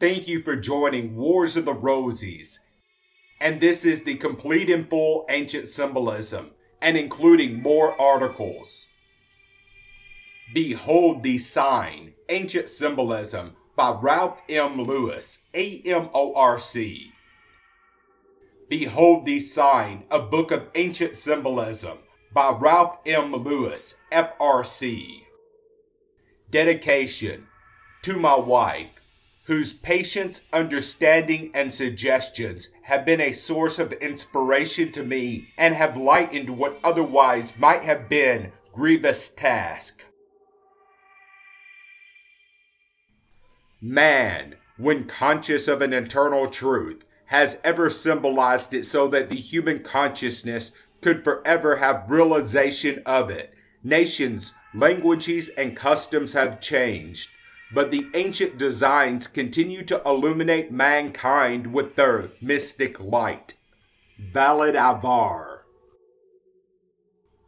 Thank you for joining Wars of the Rosies. And this is the complete and full ancient symbolism, and including more articles. Behold the Sign, Ancient Symbolism by Ralph M. Lewis, AMORC. Behold the Sign, a book of ancient symbolism by Ralph M. Lewis, FRC. Dedication to my wife, whose patience, understanding, and suggestions have been a source of inspiration to me and have lightened what otherwise might have been grievous task. Man, when conscious of an internal truth, has ever symbolized it so that the human consciousness could forever have realization of it. Nations, languages, and customs have changed, but the ancient designs continue to illuminate mankind with their mystic light. Valid Ivar.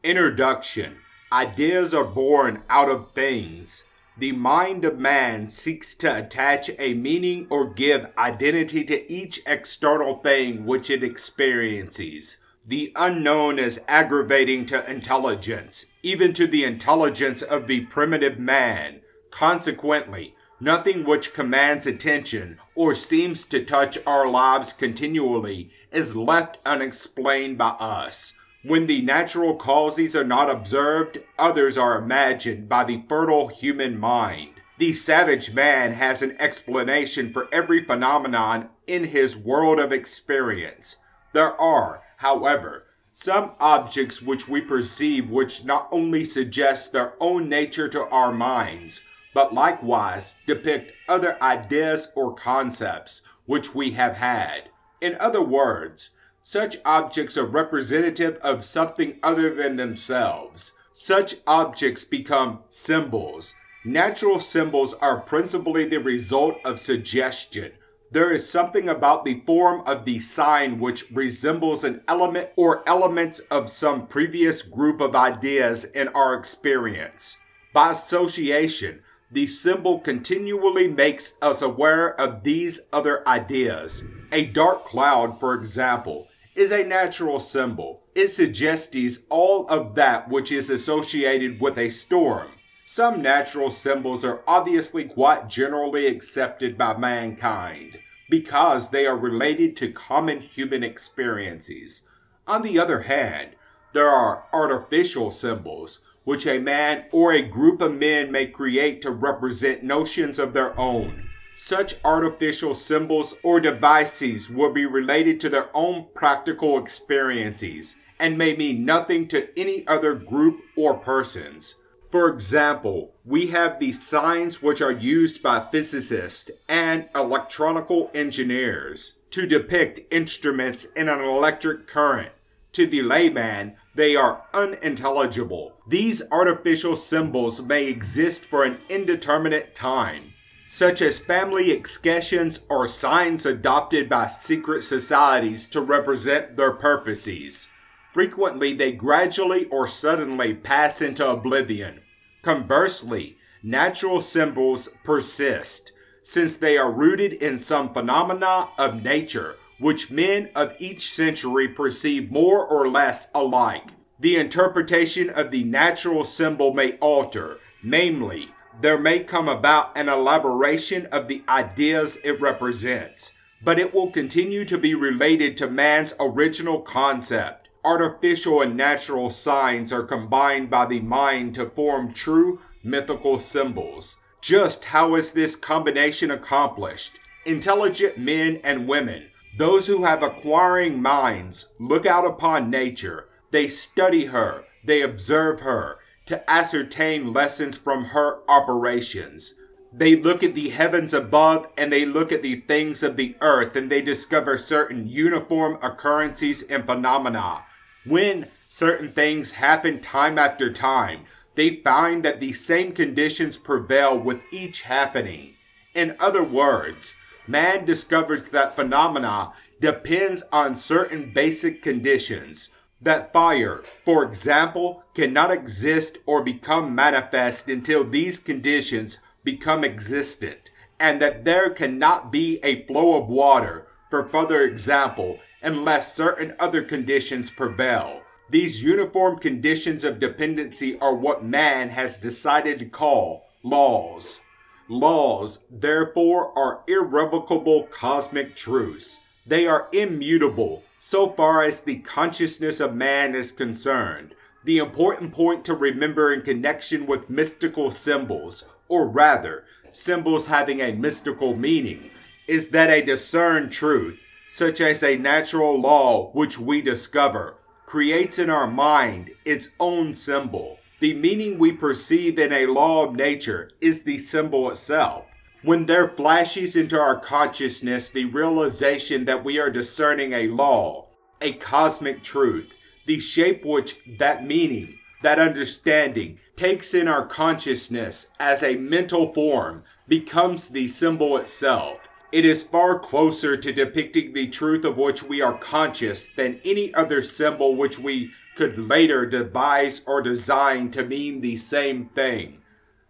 Introduction. Ideas are born out of things. The mind of man seeks to attach a meaning or give identity to each external thing which it experiences. The unknown is aggravating to intelligence, even to the intelligence of the primitive man. Consequently, nothing which commands attention or seems to touch our lives continually is left unexplained by us. When the natural causes are not observed, others are imagined by the fertile human mind. The savage man has an explanation for every phenomenon in his world of experience. There are, however, some objects which we perceive which not only suggest their own nature to our minds, but likewise depict other ideas or concepts which we have had. In other words, such objects are representative of something other than themselves. Such objects become symbols. Natural symbols are principally the result of suggestion. There is something about the form of the sign which resembles an element or elements of some previous group of ideas in our experience. By association, the symbol continually makes us aware of these other ideas. A dark cloud, for example, is a natural symbol. It suggests all of that which is associated with a storm. Some natural symbols are obviously quite generally accepted by mankind because they are related to common human experiences. On the other hand, there are artificial symbols which a man or a group of men may create to represent notions of their own. Such artificial symbols or devices will be related to their own practical experiences and may mean nothing to any other group or persons. For example, we have the signs which are used by physicists and electronical engineers to depict instruments in an electric current. To the layman, they are unintelligible. These artificial symbols may exist for an indeterminate time, such as family escutcheons or signs adopted by secret societies to represent their purposes. Frequently, they gradually or suddenly pass into oblivion. Conversely, natural symbols persist, since they are rooted in some phenomena of nature, which men of each century perceive more or less alike. The interpretation of the natural symbol may alter, namely, there may come about an elaboration of the ideas it represents, but it will continue to be related to man's original concept. Artificial and natural signs are combined by the mind to form true mythical symbols. Just how is this combination accomplished? Intelligent men and women, those who have acquiring minds, look out upon nature. They study her, they observe her, to ascertain lessons from her operations. They look at the heavens above and they look at the things of the earth and they discover certain uniform occurrences and phenomena. When certain things happen time after time, they find that the same conditions prevail with each happening. In other words, man discovers that phenomena depends on certain basic conditions. That fire, for example, cannot exist or become manifest until these conditions become existent, and that there cannot be a flow of water, for further example, unless certain other conditions prevail. These uniform conditions of dependency are what man has decided to call laws. Laws, therefore, are irrevocable cosmic truths. They are immutable so far as the consciousness of man is concerned. The important point to remember in connection with mystical symbols, or rather, symbols having a mystical meaning, is that a discerned truth, such as a natural law which we discover, creates in our mind its own symbol. The meaning we perceive in a law of nature is the symbol itself. When there flashes into our consciousness the realization that we are discerning a law, a cosmic truth, the shape which that meaning, that understanding, takes in our consciousness as a mental form becomes the symbol itself. It is far closer to depicting the truth of which we are conscious than any other symbol which we could later devise or design to mean the same thing.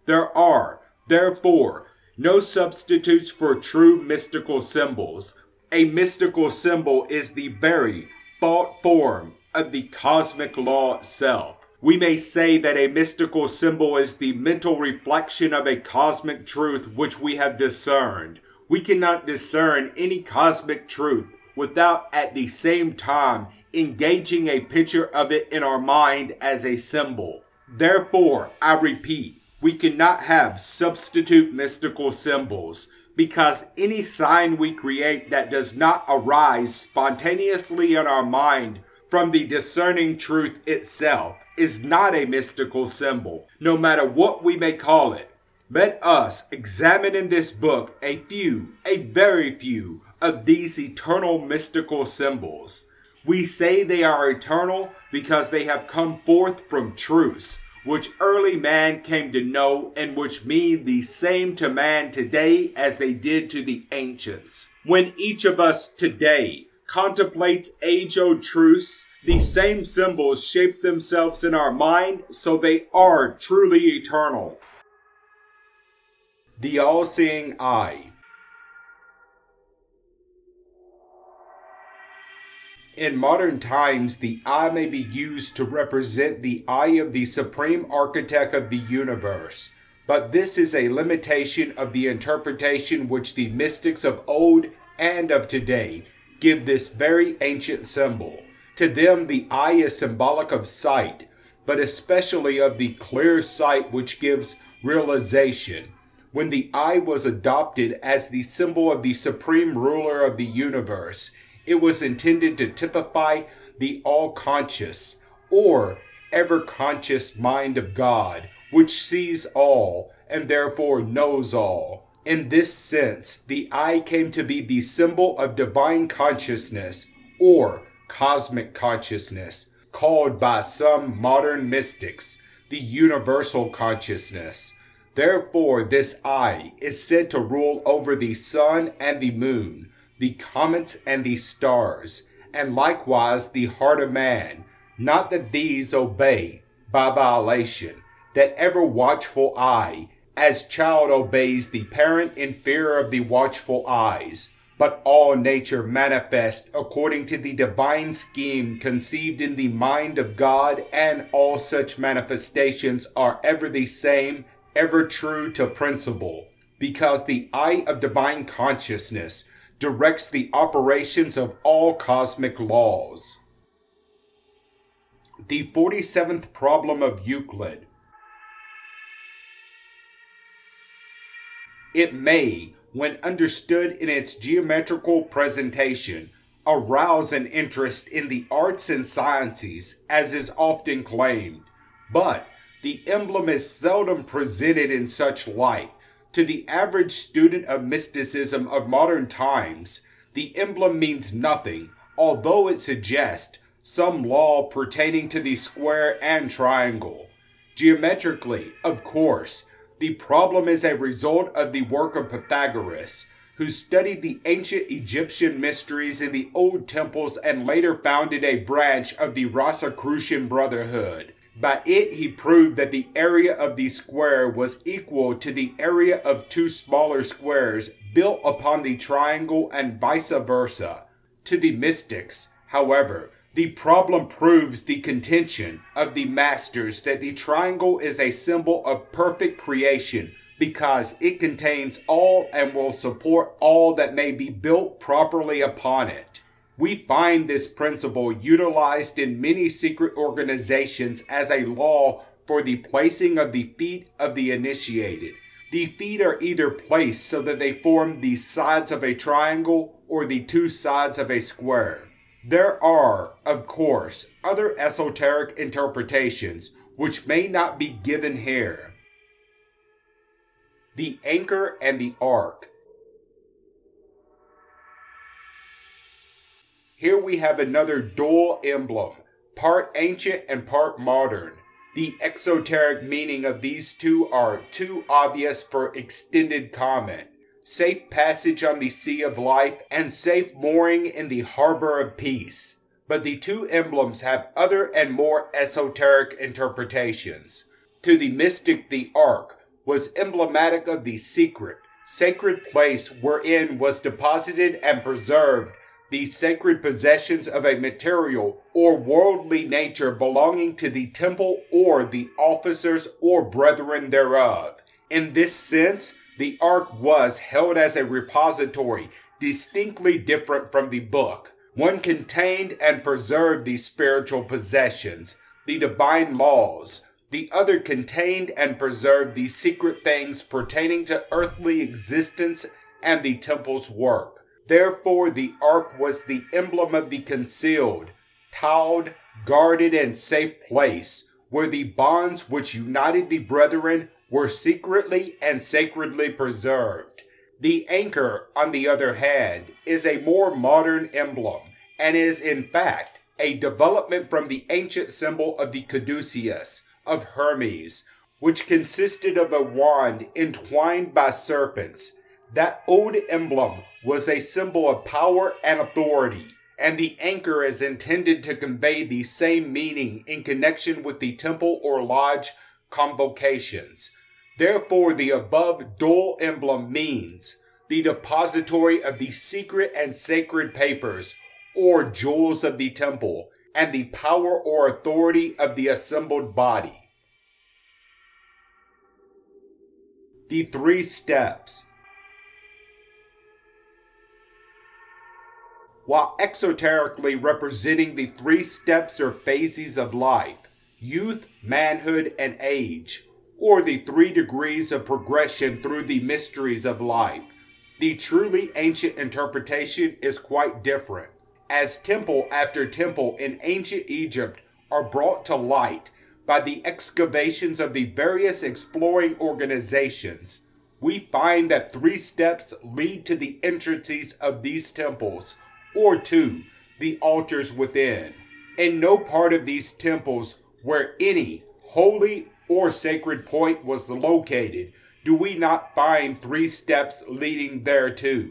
There are, therefore, no substitutes for true mystical symbols. A mystical symbol is the very thought form of the cosmic law itself. We may say that a mystical symbol is the mental reflection of a cosmic truth which we have discerned. We cannot discern any cosmic truth without at the same time engaging a picture of it in our mind as a symbol. Therefore, I repeat, we cannot have substitute mystical symbols, because any sign we create that does not arise spontaneously in our mind from the discerning truth itself is not a mystical symbol, no matter what we may call it. Let us examine in this book a very few, of these eternal mystical symbols. We say they are eternal because they have come forth from truths, which early man came to know and which mean the same to man today as they did to the ancients. When each of us today contemplates age-old truths, these same symbols shape themselves in our mind, so they are truly eternal. The All-Seeing Eye. In modern times, the eye may be used to represent the eye of the supreme architect of the universe, but this is a limitation of the interpretation which the mystics of old and of today give this very ancient symbol. To them, the eye is symbolic of sight, but especially of the clear sight which gives realization. When the eye was adopted as the symbol of the supreme ruler of the universe, it was intended to typify the all-conscious, or ever-conscious mind of God, which sees all, and therefore knows all. In this sense, the eye came to be the symbol of divine consciousness, or cosmic consciousness, called by some modern mystics the universal consciousness. Therefore, this eye is said to rule over the sun and the moon, the comets and the stars, and likewise the heart of man, not that these obey by violation, that ever watchful eye, as child obeys the parent in fear of the watchful eyes, but all nature manifest according to the divine scheme conceived in the mind of God, and all such manifestations are ever the same, ever true to principle, because the eye of divine consciousness directs the operations of all cosmic laws. The 47th problem of Euclid. It may, when understood in its geometrical presentation, arouse an interest in the arts and sciences, as is often claimed, but the emblem is seldom presented in such light. To the average student of mysticism of modern times, the emblem means nothing, although it suggests some law pertaining to the square and triangle. Geometrically, of course, the problem is a result of the work of Pythagoras, who studied the ancient Egyptian mysteries in the old temples and later founded a branch of the Rosicrucian Brotherhood. By it, he proved that the area of the square was equal to the area of two smaller squares built upon the triangle and vice versa. To the mystics, however, the problem proves the contention of the masters that the triangle is a symbol of perfect creation because it contains all and will support all that may be built properly upon it. We find this principle utilized in many secret organizations as a law for the placing of the feet of the initiated. The feet are either placed so that they form the sides of a triangle or the two sides of a square. There are, of course, other esoteric interpretations which may not be given here. The anchor and the ark. Here we have another dual emblem, part ancient and part modern. The exoteric meaning of these two are too obvious for extended comment. Safe passage on the sea of life and safe mooring in the harbor of peace. But the two emblems have other and more esoteric interpretations. To the mystic, the ark was emblematic of the secret, sacred place wherein was deposited and preserved the sacred possessions of a material or worldly nature belonging to the temple or the officers or brethren thereof. In this sense, the Ark was held as a repository distinctly different from the book. One contained and preserved the spiritual possessions, the divine laws. The other contained and preserved the secret things pertaining to earthly existence and the temple's work. Therefore, the Ark was the emblem of the concealed, tiled, guarded, and safe place, where the bonds which united the brethren were secretly and sacredly preserved. The anchor, on the other hand, is a more modern emblem, and is in fact a development from the ancient symbol of the Caduceus, of Hermes, which consisted of a wand entwined by serpents. That old emblem was a symbol of power and authority, and the anchor is intended to convey the same meaning in connection with the temple or lodge convocations. Therefore, the above dual emblem means the depository of the secret and sacred papers, or jewels of the temple, and the power or authority of the assembled body. The three steps. While exoterically representing the three steps or phases of life, youth, manhood, and age, or the 3 degrees of progression through the mysteries of life, the truly ancient interpretation is quite different, as temple after temple in ancient Egypt are brought to light by the excavations of the various exploring organizations. We find that 3 steps lead to the entrances of these temples, or to the altars within. In no part of these temples where any holy or sacred point was located do we not find 3 steps leading thereto.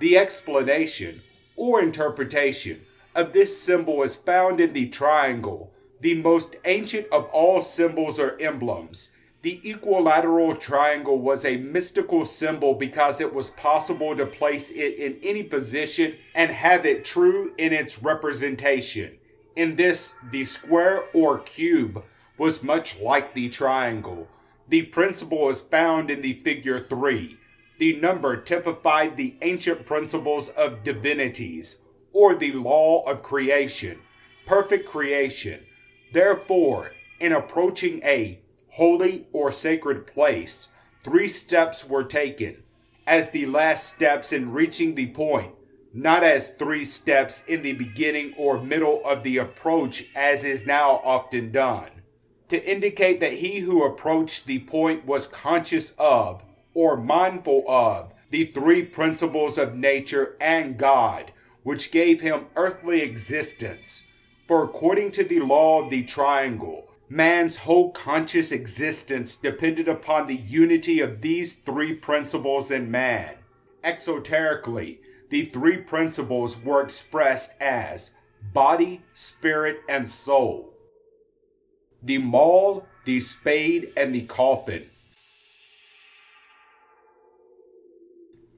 The explanation or interpretation of this symbol is found in the triangle, the most ancient of all symbols or emblems. The equilateral triangle was a mystical symbol because it was possible to place it in any position and have it true in its representation. In this, the square or cube was much like the triangle. The principle is found in the figure 3. The number typified the ancient principles of divinities, or the law of creation, perfect creation. Therefore, in approaching a holy or sacred place, 3 steps were taken, as the last steps in reaching the point, not as 3 steps in the beginning or middle of the approach as is now often done, to indicate that he who approached the point was conscious of, or mindful of, the 3 principles of nature and God, which gave him earthly existence. For according to the law of the triangle, man's whole conscious existence depended upon the unity of these 3 principles in man. Exoterically, the 3 principles were expressed as body, spirit, and soul. the maul, the spade, and the coffin.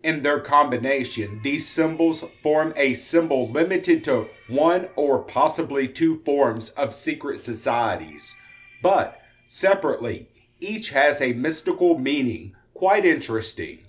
In their combination, these symbols form a symbol limited to one or possibly two forms of secret societies, but separately, each has a mystical meaning. Quite interesting.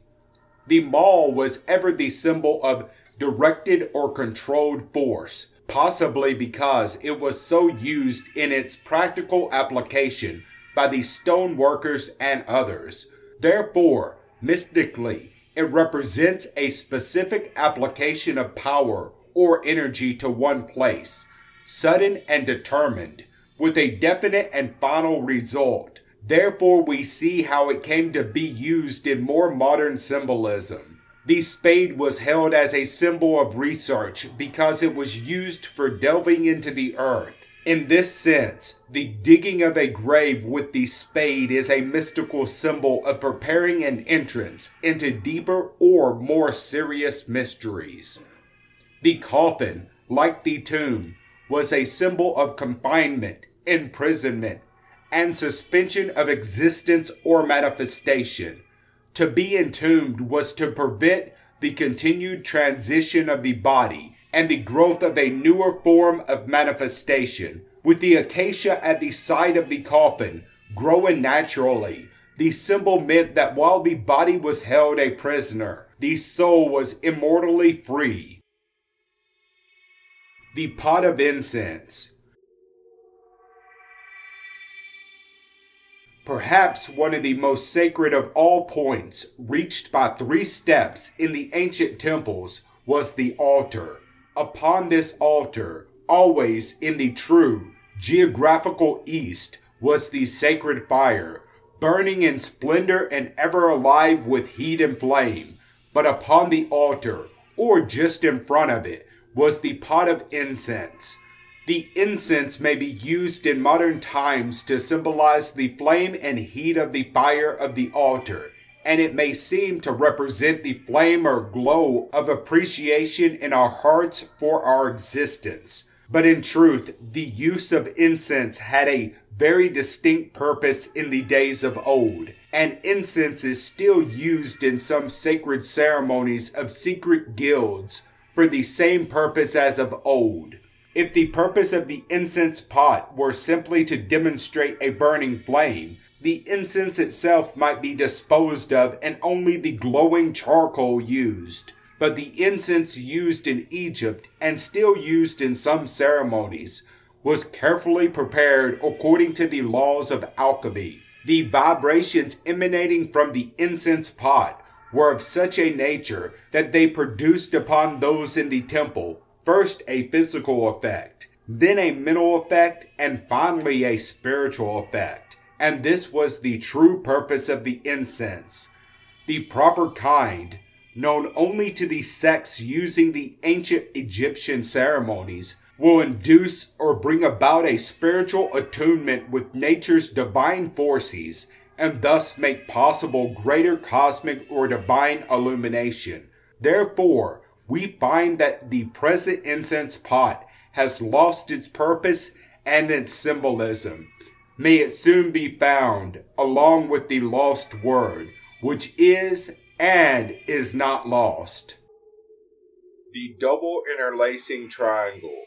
The maul was ever the symbol of directed or controlled force, possibly because it was so used in its practical application by the stone workers and others. Therefore, mystically, it represents a specific application of power or energy to one place, sudden and determined, with a definite and final result. Therefore, we see how it came to be used in more modern symbolism. The spade was held as a symbol of research because it was used for delving into the earth. In this sense, the digging of a grave with the spade is a mystical symbol of preparing an entrance into deeper or more serious mysteries. The coffin, like the tomb, was a symbol of confinement, imprisonment, and suspension of existence or manifestation. To be entombed was to prevent the continued transition of the body and the growth of a newer form of manifestation. With the acacia at the side of the coffin growing naturally, the symbol meant that while the body was held a prisoner, the soul was immortally free. The pot of incense. Perhaps one of the most sacred of all points reached by three steps in the ancient temples was the altar. Upon this altar, always in the true geographical east, was the sacred fire, burning in splendor and ever alive with heat and flame. But upon the altar, or just in front of it, was the pot of incense. The incense may be used in modern times to symbolize the flame and heat of the fire of the altar, and it may seem to represent the flame or glow of appreciation in our hearts for our existence. But in truth, the use of incense had a very distinct purpose in the days of old, and incense is still used in some sacred ceremonies of secret guilds for the same purpose as of old. If the purpose of the incense pot were simply to demonstrate a burning flame, the incense itself might be disposed of and only the glowing charcoal used. But the incense used in Egypt, and still used in some ceremonies, was carefully prepared according to the laws of alchemy. The vibrations emanating from the incense pot were of such a nature that they produced upon those in the temple first a physical effect, then a mental effect, and finally a spiritual effect. And this was the true purpose of the incense, the proper kind, known only to the sects using the ancient Egyptian ceremonies, will induce or bring about a spiritual attunement with nature's divine forces, and thus make possible greater cosmic or divine illumination. Therefore, we find that the present incense pot has lost its purpose and its symbolism. May it soon be found, along with the lost word, which is and is not lost. The double interlacing triangle.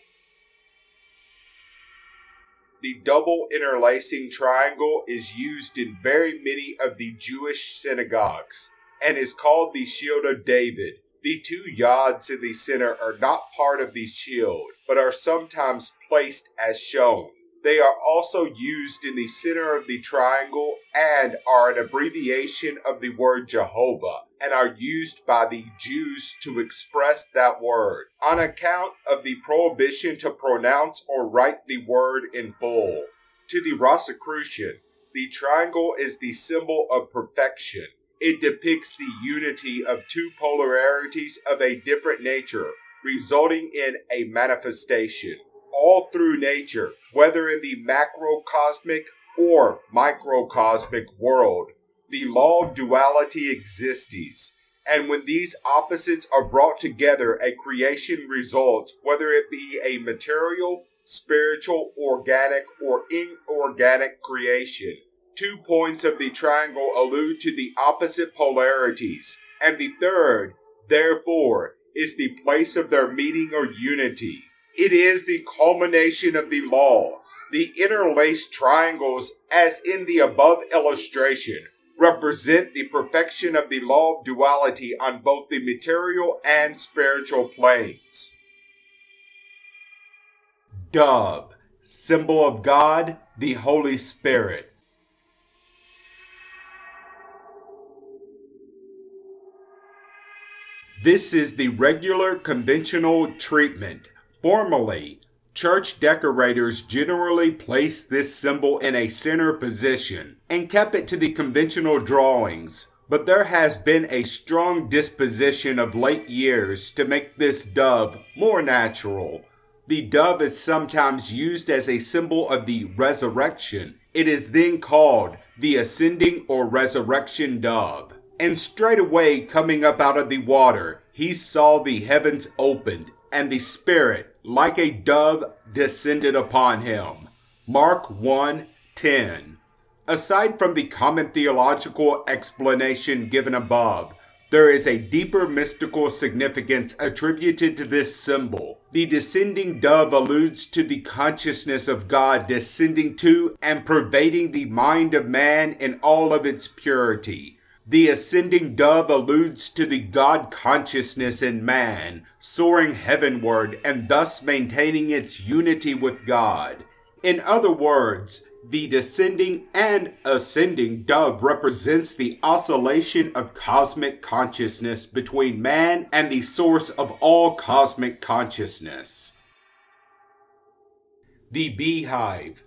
The double interlacing triangle is used in very many of the Jewish synagogues and is called the Shield of David. The two yods in the center are not part of the shield, but are sometimes placed as shown. They are also used in the center of the triangle and are an abbreviation of the word Jehovah, and are used by the Jews to express that word, on account of the prohibition to pronounce or write the word in full. To the Rosicrucian, the triangle is the symbol of perfection. It depicts the unity of two polarities of a different nature, resulting in a manifestation. All through nature, whether in the macrocosmic or microcosmic world, the law of duality exists, and when these opposites are brought together, a creation results, whether it be a material, spiritual, organic, or inorganic creation. 2 points of the triangle allude to the opposite polarities, and the third, therefore, is the place of their meeting or unity. It is the culmination of the law. The interlaced triangles, as in the above illustration, represent the perfection of the law of duality on both the material and spiritual planes. Dove, symbol of God, the Holy Spirit. This is the regular conventional treatment. Formerly, church decorators generally placed this symbol in a center position and kept it to the conventional drawings, but there has been a strong disposition of late years to make this dove more natural. The dove is sometimes used as a symbol of the resurrection. It is then called the ascending or resurrection dove. And straightway coming up out of the water, he saw the heavens opened, and the Spirit, like a dove, descended upon him. Mark 1:10. Aside from the common theological explanation given above, there is a deeper mystical significance attributed to this symbol. The descending dove alludes to the consciousness of God descending to and pervading the mind of man in all of its purity. The ascending dove alludes to the God consciousness in man, soaring heavenward and thus maintaining its unity with God. In other words, the descending and ascending dove represents the oscillation of cosmic consciousness between man and the source of all cosmic consciousness. The beehive.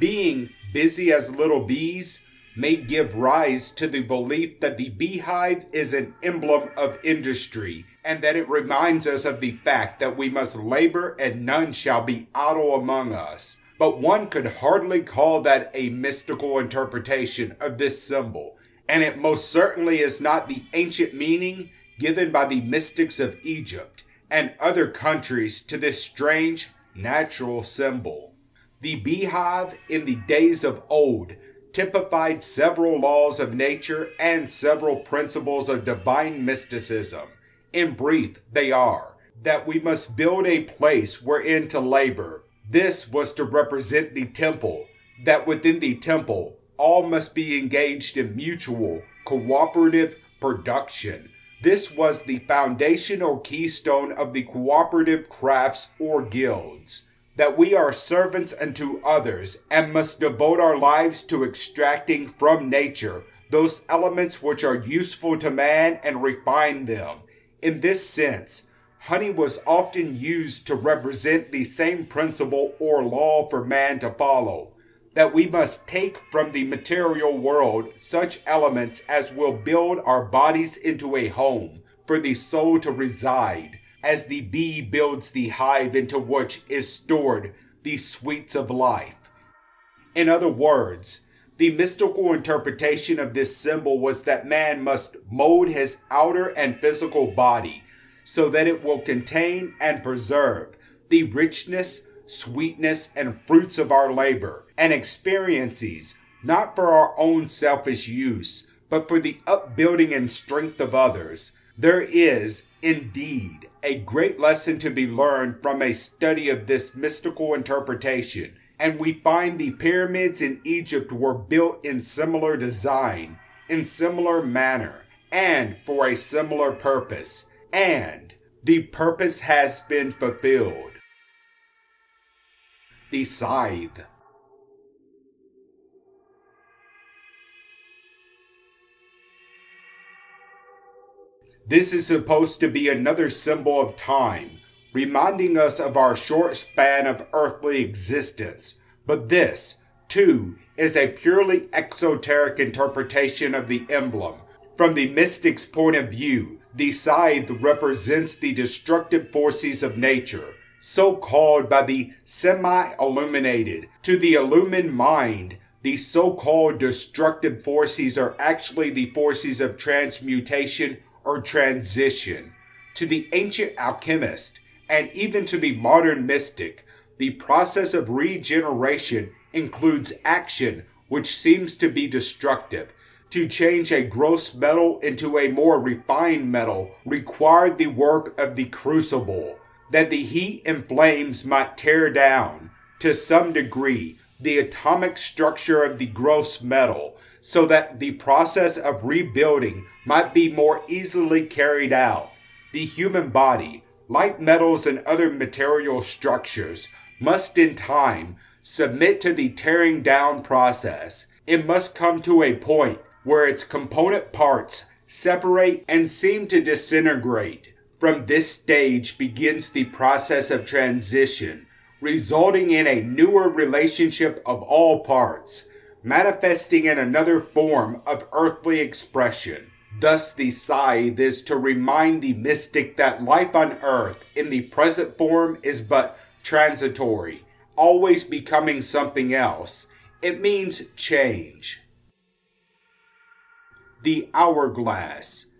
Being busy as little bees may give rise to the belief that the beehive is an emblem of industry, and that it reminds us of the fact that we must labor and none shall be idle among us. But one could hardly call that a mystical interpretation of this symbol, and it most certainly is not the ancient meaning given by the mystics of Egypt and other countries to this strange natural symbol. The beehive in the days of old typified several laws of nature and several principles of divine mysticism. In brief, they are that we must build a place wherein to labor. This was to represent the temple, that within the temple all must be engaged in mutual, cooperative production. This was the foundation or keystone of the cooperative crafts or guilds. That we are servants unto others and must devote our lives to extracting from nature those elements which are useful to man and refine them. In this sense, honey was often used to represent the same principle or law for man to follow, that we must take from the material world such elements as will build our bodies into a home for the soul to reside. As the bee builds the hive into which is stored the sweets of life. In other words, the mystical interpretation of this symbol was that man must mold his outer and physical body so that it will contain and preserve the richness, sweetness, and fruits of our labor and experiences, not for our own selfish use, but for the upbuilding and strength of others. There is, indeed, a great lesson to be learned from a study of this mystical interpretation, and we find the pyramids in Egypt were built in similar design, in similar manner, and for a similar purpose, and the purpose has been fulfilled. The scythe. This is supposed to be another symbol of time, reminding us of our short span of earthly existence. But this, too, is a purely exoteric interpretation of the emblem. From the mystic's point of view, the scythe represents the destructive forces of nature, so called by the semi-illuminated, to the illumined mind. These so-called destructive forces are actually the forces of transmutation or transition. To the ancient alchemist, and even to the modern mystic, the process of regeneration includes action which seems to be destructive. To change a gross metal into a more refined metal required the work of the crucible, that the heat and flames might tear down, to some degree, the atomic structure of the gross metal, so that the process of rebuilding might be more easily carried out. The human body, like metals and other material structures, must in time submit to the tearing down process. It must come to a point where its component parts separate and seem to disintegrate. From this stage begins the process of transition, resulting in a newer relationship of all parts, manifesting in another form of earthly expression. Thus the scythe is to remind the mystic that life on earth in the present form is but transitory, always becoming something else. It means change. The hourglass.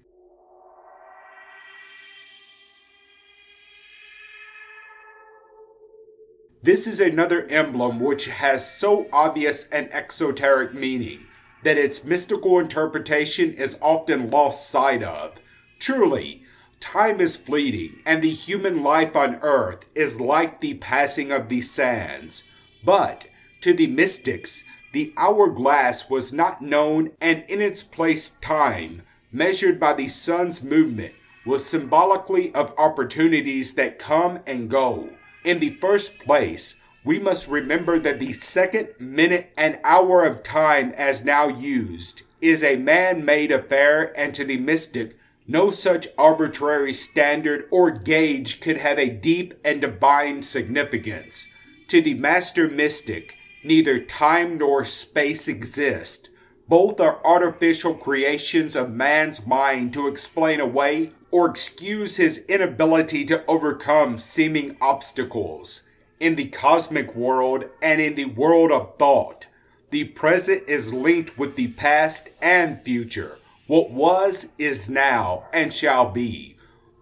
This is another emblem which has so obvious an exoteric meaning that its mystical interpretation is often lost sight of. Truly, time is fleeting, and the human life on earth is like the passing of the sands. But to the mystics, the hourglass was not known, and in its place time, measured by the sun's movement, was symbolically of opportunities that come and go. In the first place, we must remember that the second, minute, and hour of time as now used is a man-made affair, and to the mystic, no such arbitrary standard or gauge could have a deep and divine significance. To the master mystic, neither time nor space exist. Both are artificial creations of man's mind to explain away or excuse his inability to overcome seeming obstacles. In the cosmic world and in the world of thought, the present is linked with the past and future. What was is now and shall be.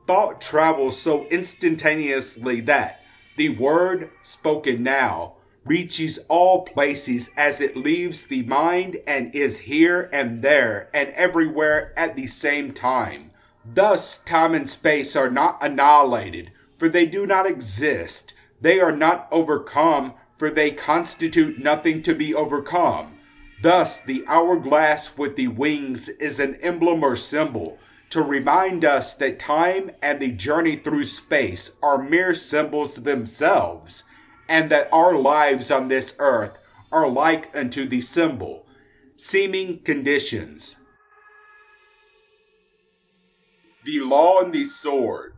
Thought travels so instantaneously that the word spoken now reaches all places as it leaves the mind and is here and there and everywhere at the same time. Thus, time and space are not annihilated, for they do not exist. They are not overcome, for they constitute nothing to be overcome. Thus, the hourglass with the wings is an emblem or symbol to remind us that time and the journey through space are mere symbols themselves, and that our lives on this earth are like unto the symbol, seeming conditions. The Law and the Sword.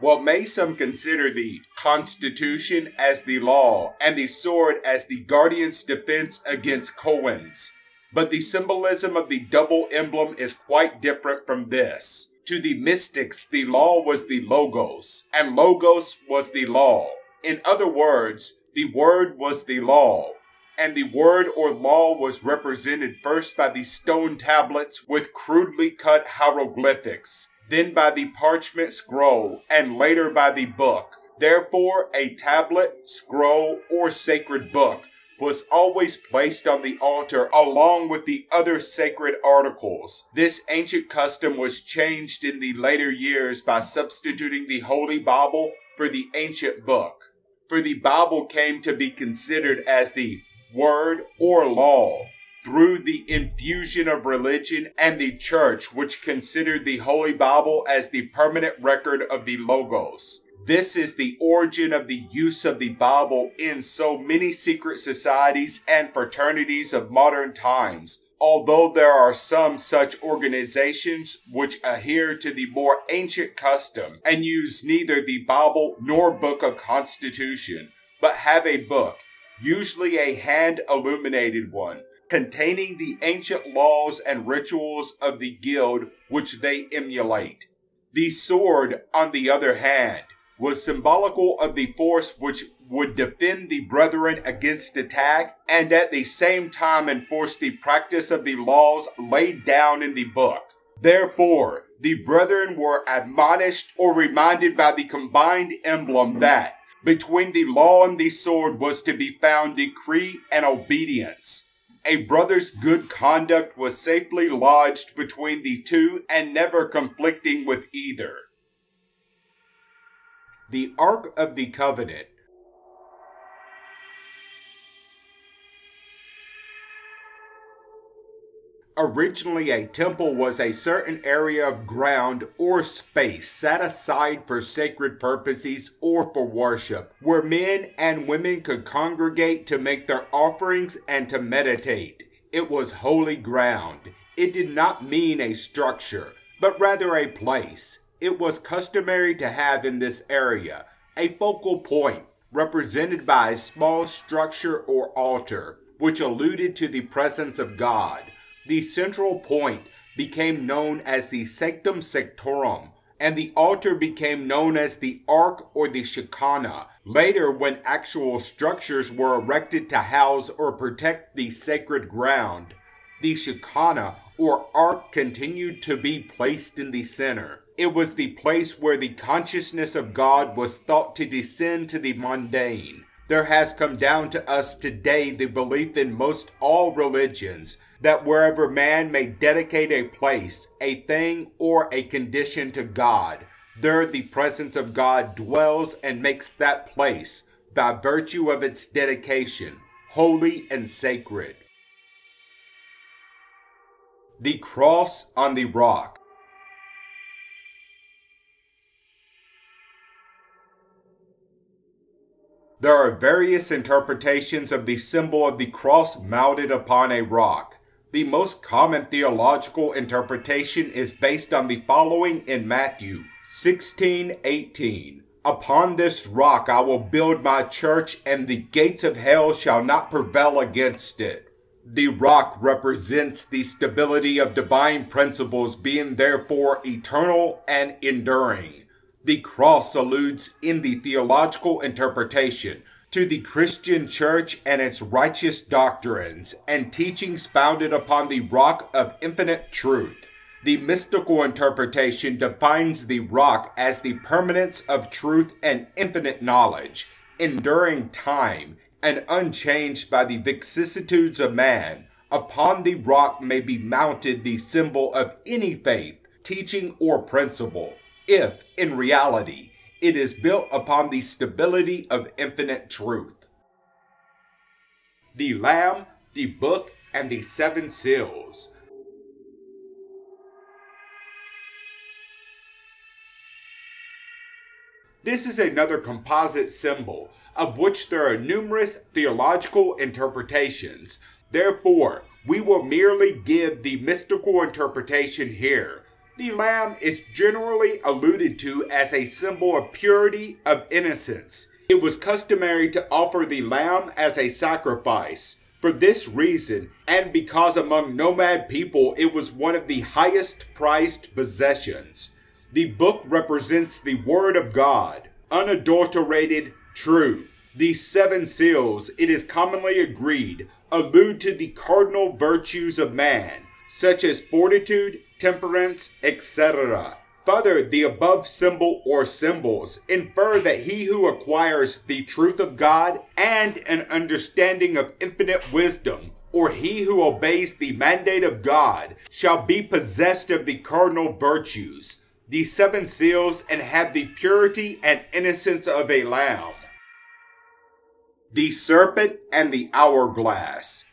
While may some consider the Constitution as the law and the sword as the guardian's defense against Cohen's, but the symbolism of the double emblem is quite different from this. To the mystics, the law was the logos, and logos was the law. In other words, the word was the law, and the word or law was represented first by the stone tablets with crudely cut hieroglyphics, then by the parchment scroll, and later by the book. Therefore, a tablet, scroll, or sacred book was always placed on the altar along with the other sacred articles. This ancient custom was changed in the later years by substituting the Holy Bible for the ancient book, for the Bible came to be considered as the word or law through the infusion of religion and the church, which considered the Holy Bible as the permanent record of the logos. This is the origin of the use of the Bible in so many secret societies and fraternities of modern times, although there are some such organizations which adhere to the more ancient custom and use neither the Bible nor Book of Constitution, but have a book, usually a hand-illuminated one, containing the ancient laws and rituals of the guild which they emulate. The sword, on the other hand, was symbolical of the force which would defend the brethren against attack and at the same time enforce the practice of the laws laid down in the book. Therefore, the brethren were admonished or reminded by the combined emblem that between the law and the sword was to be found decree and obedience. A brother's good conduct was safely lodged between the two and never conflicting with either. The Ark of the Covenant. Originally, a temple was a certain area of ground or space set aside for sacred purposes or for worship, where men and women could congregate to make their offerings and to meditate. It was holy ground. It did not mean a structure, but rather a place. It was customary to have in this area a focal point represented by a small structure or altar, which alluded to the presence of God. The central point became known as the Sanctum Sanctorum, and the altar became known as the Ark or the Shekinah. Later, when actual structures were erected to house or protect the sacred ground, the Shekinah or Ark continued to be placed in the center. It was the place where the consciousness of God was thought to descend to the mundane. There has come down to us today the belief in most all religions that wherever man may dedicate a place, a thing, or a condition to God, there the presence of God dwells and makes that place, by virtue of its dedication, holy and sacred. The Cross on the Rock. There are various interpretations of the symbol of the cross mounted upon a rock. The most common theological interpretation is based on the following in Matthew 16:18. Upon this rock I will build my church, and the gates of hell shall not prevail against it. The rock represents the stability of divine principles, being therefore eternal and enduring. The cross alludes in the theological interpretation to the Christian church and its righteous doctrines and teachings founded upon the rock of infinite truth. The mystical interpretation defines the rock as the permanence of truth and infinite knowledge, enduring time, and unchanged by the vicissitudes of man. Upon the rock may be mounted the symbol of any faith, teaching, or principle, if, in reality, it is built upon the stability of infinite truth. The Lamb, the Book, and the Seven Seals. This is another composite symbol, of which there are numerous theological interpretations. Therefore, we will merely give the mystical interpretation here. The lamb is generally alluded to as a symbol of purity, of innocence. It was customary to offer the lamb as a sacrifice. For this reason, and because among nomad people it was one of the highest prized possessions, the book represents the Word of God, unadulterated, true. The seven seals, it is commonly agreed, allude to the cardinal virtues of man, such as fortitude, temperance, etc. Further, the above symbol or symbols infer that he who acquires the truth of God and an understanding of infinite wisdom, or he who obeys the mandate of God, shall be possessed of the cardinal virtues, the seven seals, and have the purity and innocence of a lamb. The Serpent and the Hourglass.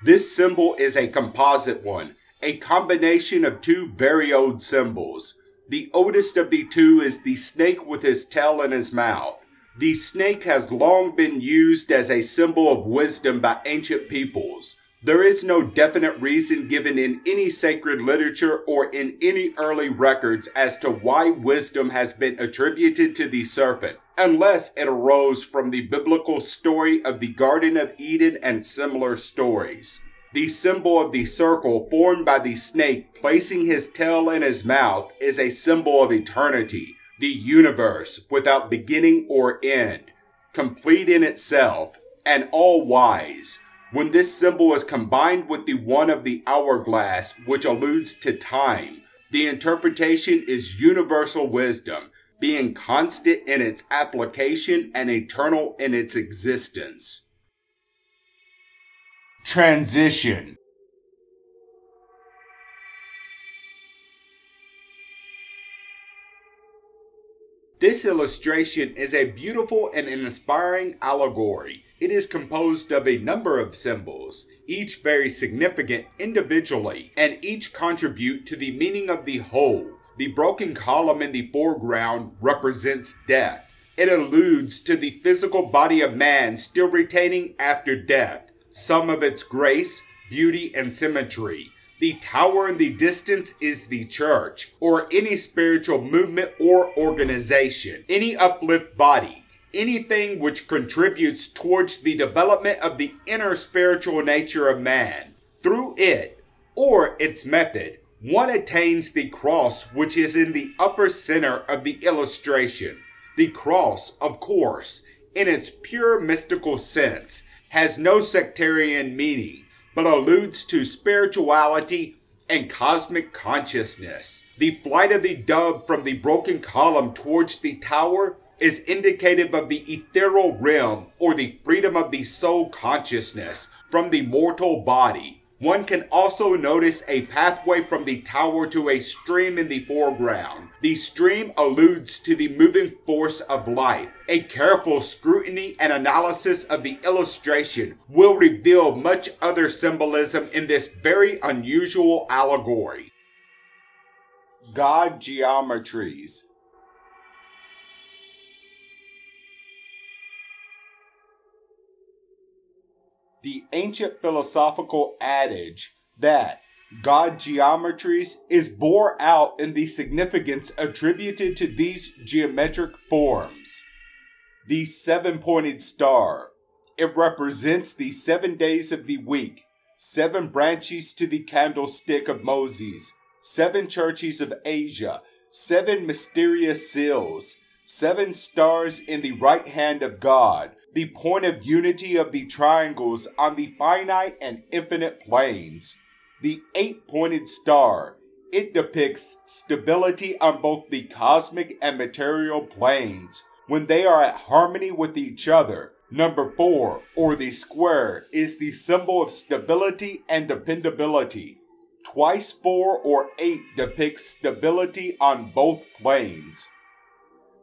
This symbol is a composite one, a combination of two very old symbols. The oldest of the two is the snake with his tail in his mouth. The snake has long been used as a symbol of wisdom by ancient peoples. There is no definite reason given in any sacred literature or in any early records as to why wisdom has been attributed to the serpent, unless it arose from the biblical story of the Garden of Eden and similar stories. The symbol of the circle formed by the snake placing his tail in his mouth is a symbol of eternity, the universe without beginning or end, complete in itself, and all-wise. When this symbol is combined with the one of the hourglass, which alludes to time, the interpretation is universal wisdom, being constant in its application and eternal in its existence. Transition. This illustration is a beautiful and inspiring allegory. It is composed of a number of symbols, each very significant individually, and each contribute to the meaning of the whole. The broken column in the foreground represents death. It alludes to the physical body of man still retaining after death some of its grace, beauty, and symmetry. The tower in the distance is the church, or any spiritual movement or organization, any uplift body, anything which contributes towards the development of the inner spiritual nature of man. Through it, or its method, one attains the cross, which is in the upper center of the illustration. The cross, of course, in its pure mystical sense, has no sectarian meaning, but alludes to spirituality and cosmic consciousness. The flight of the dove from the broken column towards the tower is indicative of the ethereal realm, or the freedom of the soul consciousness from the mortal body. One can also notice a pathway from the tower to a stream in the foreground. The stream alludes to the moving force of life. A careful scrutiny and analysis of the illustration will reveal much other symbolism in this very unusual allegory. God geometries. The ancient philosophical adage that God geometries is bore out in the significance attributed to these geometric forms. The seven-pointed star. It represents the 7 days of the week, 7 branches to the candlestick of Moses, 7 churches of Asia, 7 mysterious seals, 7 stars in the right hand of God, the point of unity of the triangles on the finite and infinite planes. The 8-pointed star. It depicts stability on both the cosmic and material planes when they are at harmony with each other. Number 4, or the square, is the symbol of stability and dependability. Twice 4 or 8 depicts stability on both planes.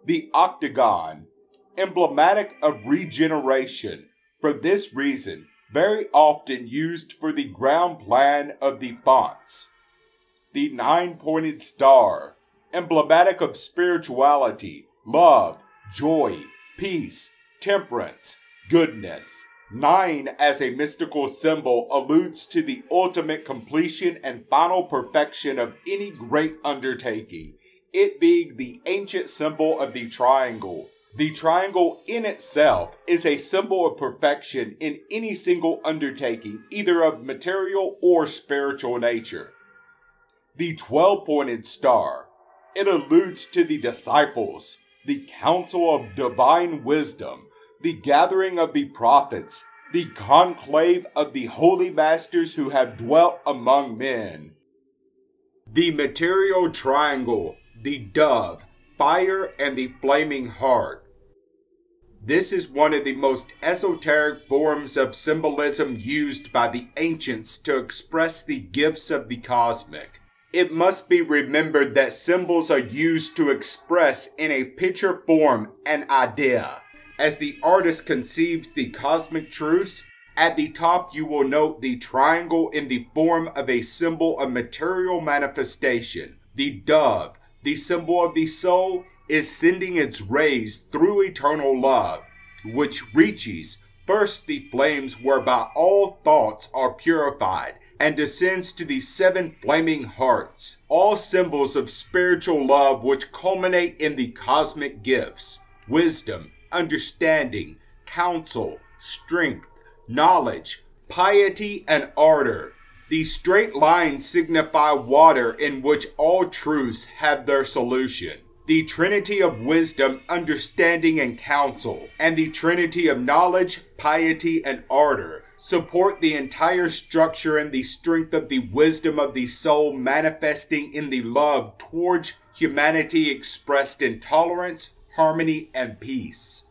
The octagon. Emblematic of regeneration, for this reason very often used for the ground plan of the fonts. The 9-pointed star, emblematic of spirituality, love, joy, peace, temperance, goodness. 9 as a mystical symbol alludes to the ultimate completion and final perfection of any great undertaking, it being the ancient symbol of the triangle. The triangle in itself is a symbol of perfection in any single undertaking, either of material or spiritual nature. The 12-pointed star. It alludes to the disciples, the council of divine wisdom, the gathering of the prophets, the conclave of the holy masters who have dwelt among men. The material triangle, the dove, fire, and the flaming heart. This is one of the most esoteric forms of symbolism used by the ancients to express the gifts of the cosmic. It must be remembered that symbols are used to express in a picture form an idea. As the artist conceives the cosmic truths, at the top you will note the triangle in the form of a symbol of material manifestation. The dove, the symbol of the soul, is sending its rays through eternal love, which reaches first the flames whereby all thoughts are purified, and descends to the 7 flaming hearts, all symbols of spiritual love which culminate in the cosmic gifts: wisdom, understanding, counsel, strength, knowledge, piety, and ardor. These straight lines signify water in which all truths have their solution. The trinity of wisdom, understanding, and counsel, and the trinity of knowledge, piety, and ardor support the entire structure and the strength of the wisdom of the soul manifesting in the love towards humanity expressed in tolerance, harmony, and peace.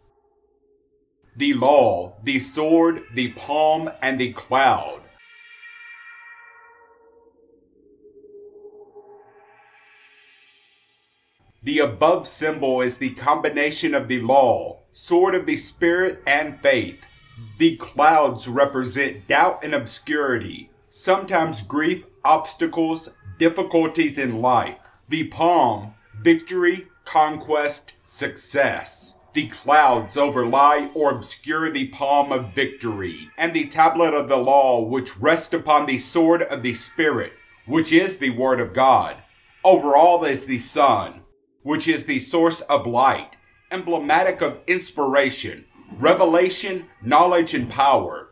The law, the sword, the palm, and the cloud. The above symbol is the combination of the law, sword of the spirit, and faith. The clouds represent doubt and obscurity, sometimes grief, obstacles, difficulties in life. The palm, victory, conquest, success. The clouds overlie or obscure the palm of victory, and the tablet of the law which rests upon the sword of the spirit, which is the word of God. Over all is the sun, which is the source of light, emblematic of inspiration, revelation, knowledge, and power.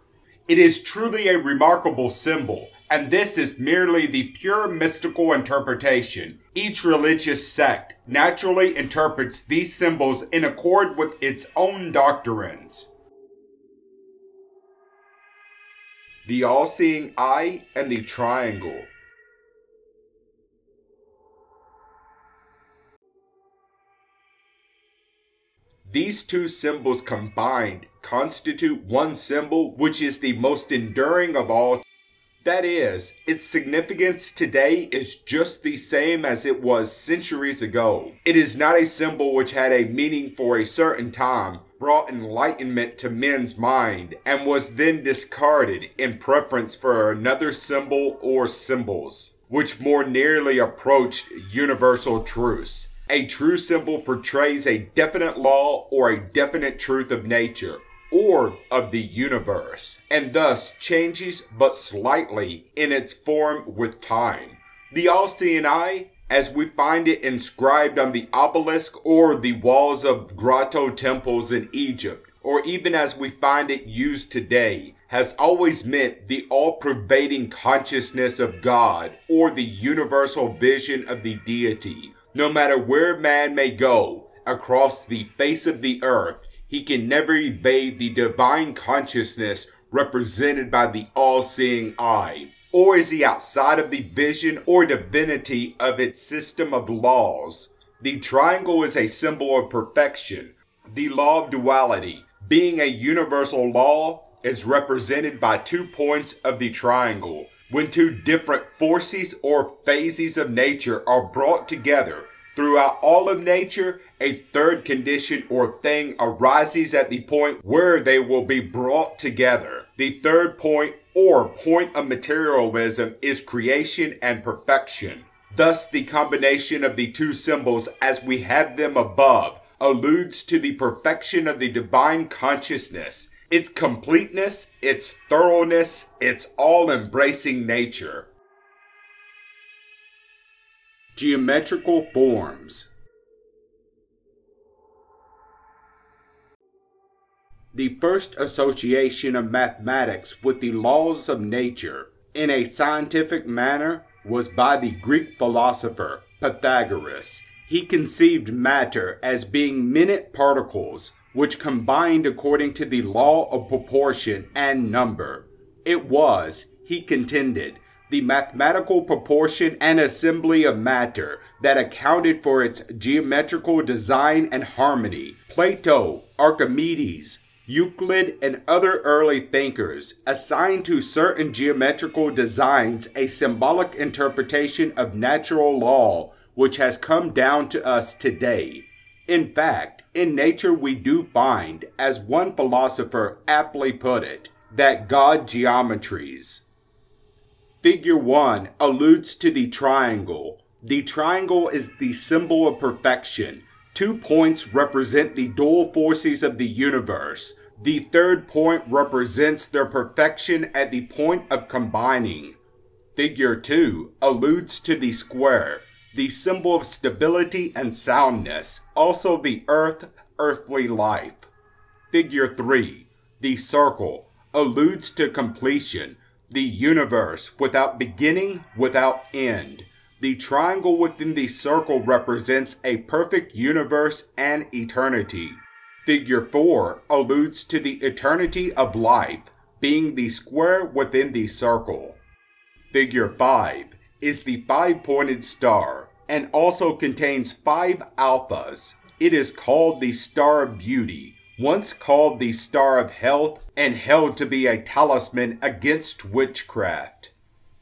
It is truly a remarkable symbol, and this is merely the pure mystical interpretation. Each religious sect naturally interprets these symbols in accord with its own doctrines. The all-seeing eye and the triangle. These two symbols combined constitute one symbol which is the most enduring of all. That is, its significance today is just the same as it was centuries ago. It is not a symbol which had a meaning for a certain time, brought enlightenment to men's mind, and was then discarded in preference for another symbol or symbols, which more nearly approached universal truths. A true symbol portrays a definite law or a definite truth of nature or of the universe, and thus changes but slightly in its form with time. The all-seeing eye, as we find it inscribed on the obelisk or the walls of grotto temples in Egypt, or even as we find it used today, has always meant the all-pervading consciousness of God or the universal vision of the deity. No matter where man may go, across the face of the earth, he can never evade the divine consciousness represented by the all-seeing eye. Or is he outside of the vision or divinity of its system of laws? The triangle is a symbol of perfection. The law of duality, being a universal law, is represented by 2 points of the triangle. When two different forces or phases of nature are brought together throughout all of nature, a third condition or thing arises at the point where they will be brought together. The third point or point of materialism is creation and perfection. Thus, the combination of the two symbols as we have them above alludes to the perfection of the divine consciousness, its completeness, its thoroughness, its all-embracing nature. Geometrical forms. The first association of mathematics with the laws of nature in a scientific manner was by the Greek philosopher Pythagoras. He conceived matter as being minute particles, which combined according to the law of proportion and number. It was, he contended, the mathematical proportion and assembly of matter that accounted for its geometrical design and harmony. Plato, Archimedes, Euclid, and other early thinkers assigned to certain geometrical designs a symbolic interpretation of natural law which has come down to us today. In fact, in nature we do find, as one philosopher aptly put it, that God geometries. Figure 1 alludes to the triangle. The triangle is the symbol of perfection. 2 points represent the dual forces of the universe. The third point represents their perfection at the point of combining. Figure 2 alludes to the square, the symbol of stability and soundness, also the earth, earthly life. Figure 3, the circle, alludes to completion, the universe without beginning, without end. The triangle within the circle represents a perfect universe and eternity. Figure 4 alludes to the eternity of life, being the square within the circle. Figure 5 is the five-pointed star, and also contains 5 alphas. It is called the Star of Beauty, once called the Star of Health, and held to be a talisman against witchcraft.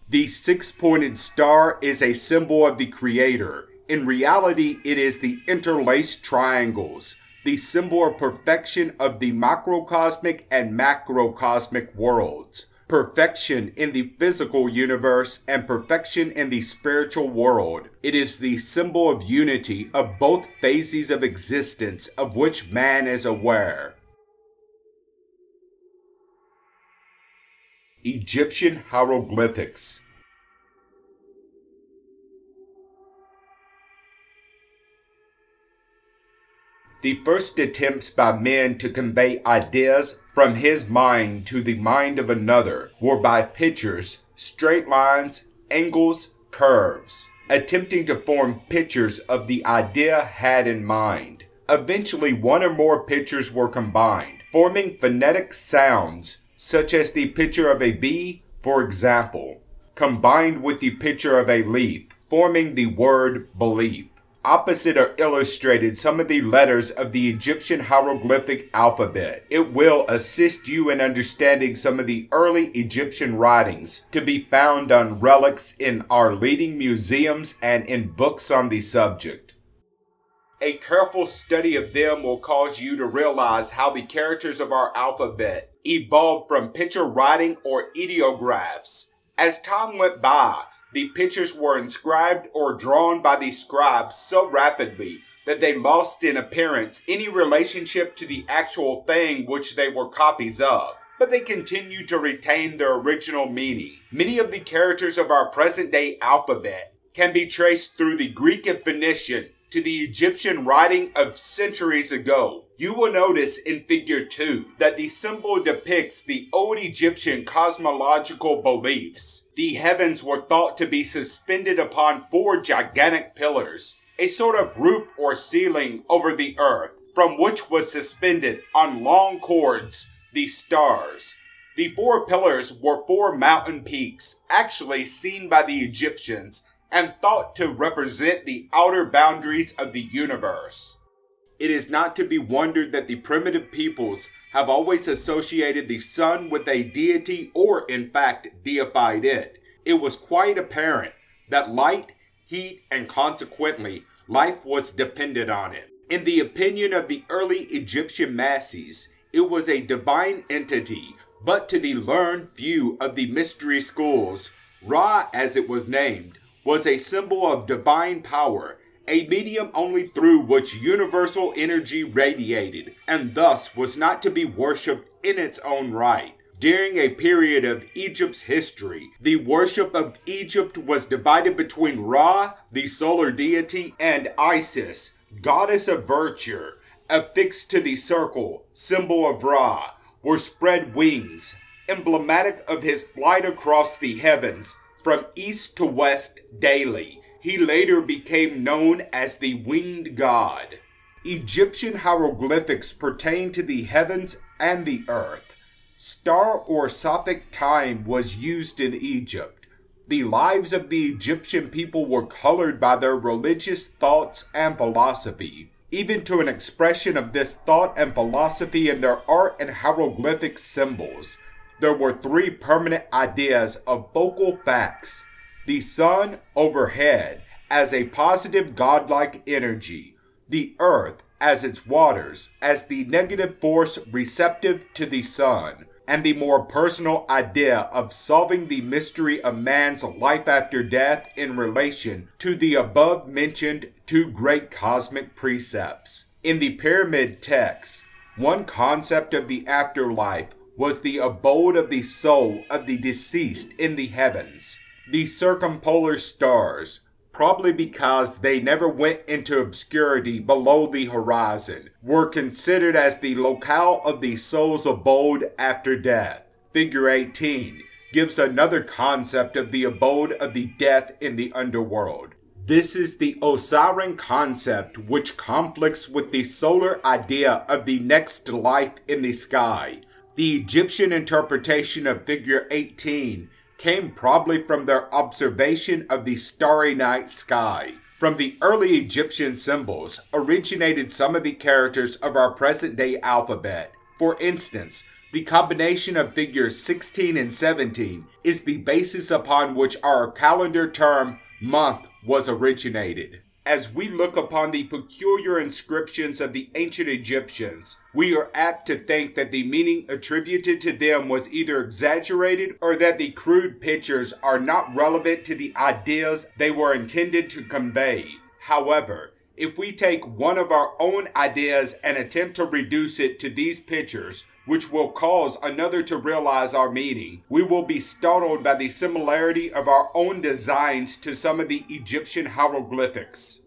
The 6-pointed star is a symbol of the Creator. In reality, it is the interlaced triangles, the symbol of perfection of the microcosmic and macrocosmic worlds, perfection in the physical universe and perfection in the spiritual world. It is the symbol of unity of both phases of existence of which man is aware. Egyptian hieroglyphics. The first attempts by men to convey ideas from his mind to the mind of another were by pictures, straight lines, angles, curves, attempting to form pictures of the idea had in mind. Eventually, one or more pictures were combined, forming phonetic sounds, such as the picture of a bee, for example, combined with the picture of a leaf, forming the word belief. Opposite are illustrated some of the letters of the Egyptian hieroglyphic alphabet. It will assist you in understanding some of the early Egyptian writings to be found on relics in our leading museums and in books on the subject. A careful study of them will cause you to realize how the characters of our alphabet evolved from picture writing or ideographs. As time went by, the pictures were inscribed or drawn by the scribes so rapidly that they lost in appearance any relationship to the actual thing which they were copies of, but they continued to retain their original meaning. Many of the characters of our present-day alphabet can be traced through the Greek and Phoenician to the Egyptian writing of centuries ago. You will notice in Figure 2 that the symbol depicts the old Egyptian cosmological beliefs. The heavens were thought to be suspended upon 4 gigantic pillars, a sort of roof or ceiling over the earth, from which was suspended on long cords the stars. The 4 pillars were 4 mountain peaks, actually seen by the Egyptians, and thought to represent the outer boundaries of the universe. It is not to be wondered that the primitive peoples have always associated the sun with a deity or, in fact, deified it. It was quite apparent that light, heat, and consequently, life was dependent on it. In the opinion of the early Egyptian masses, it was a divine entity, but to the learned few of the mystery schools, Ra, as it was named, was a symbol of divine power, a medium only through which universal energy radiated, and thus was not to be worshipped in its own right. During a period of Egypt's history, the worship of Egypt was divided between Ra, the solar deity, and Isis, goddess of virtue, affixed to the circle, symbol of Ra, were spread wings, emblematic of his flight across the heavens, from east to west daily. He later became known as the Winged God. Egyptian hieroglyphics pertain to the heavens and the earth. Star or Sothic time was used in Egypt. The lives of the Egyptian people were colored by their religious thoughts and philosophy, even to an expression of this thought and philosophy in their art and hieroglyphic symbols. There were 3 permanent ideas of focal facts: the sun overhead as a positive godlike energy, the earth as its waters as the negative force receptive to the sun, and the more personal idea of solving the mystery of man's life after death in relation to the above-mentioned 2 great cosmic precepts. In the pyramid texts, one concept of the afterlife was the abode of the soul of the deceased in the heavens. The circumpolar stars, probably because they never went into obscurity below the horizon, were considered as the locale of the soul's abode after death. Figure 18 gives another concept of the abode of the death in the underworld. This is the Osirian concept, which conflicts with the solar idea of the next life in the sky. The Egyptian interpretation of figure 18 came probably from their observation of the starry night sky. From the early Egyptian symbols originated some of the characters of our present-day alphabet. For instance, the combination of figures 16 and 17 is the basis upon which our calendar term month was originated. As we look upon the peculiar inscriptions of the ancient Egyptians, we are apt to think that the meaning attributed to them was either exaggerated or that the crude pictures are not relevant to the ideas they were intended to convey. However, if we take one of our own ideas and attempt to reduce it to these pictures, which will cause another to realize our meaning, we will be startled by the similarity of our own designs to some of the Egyptian hieroglyphics.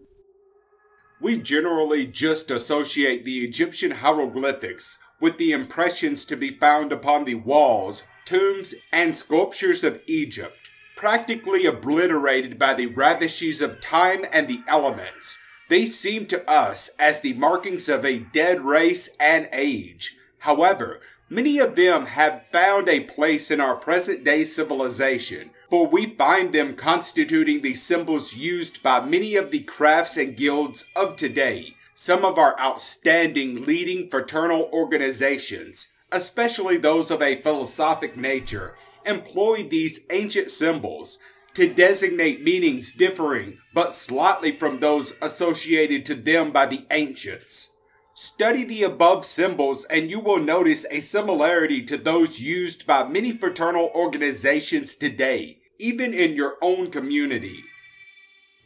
We generally just associate the Egyptian hieroglyphics with the impressions to be found upon the walls, tombs, and sculptures of Egypt, practically obliterated by the ravages of time and the elements. They seem to us as the markings of a dead race and age. However, many of them have found a place in our present-day civilization, for we find them constituting the symbols used by many of the crafts and guilds of today, some of our outstanding leading fraternal organizations, especially those of a philosophic nature, employ these ancient symbols to designate meanings differing but slightly from those associated to them by the ancients. Study the above symbols and you will notice a similarity to those used by many fraternal organizations today, even in your own community.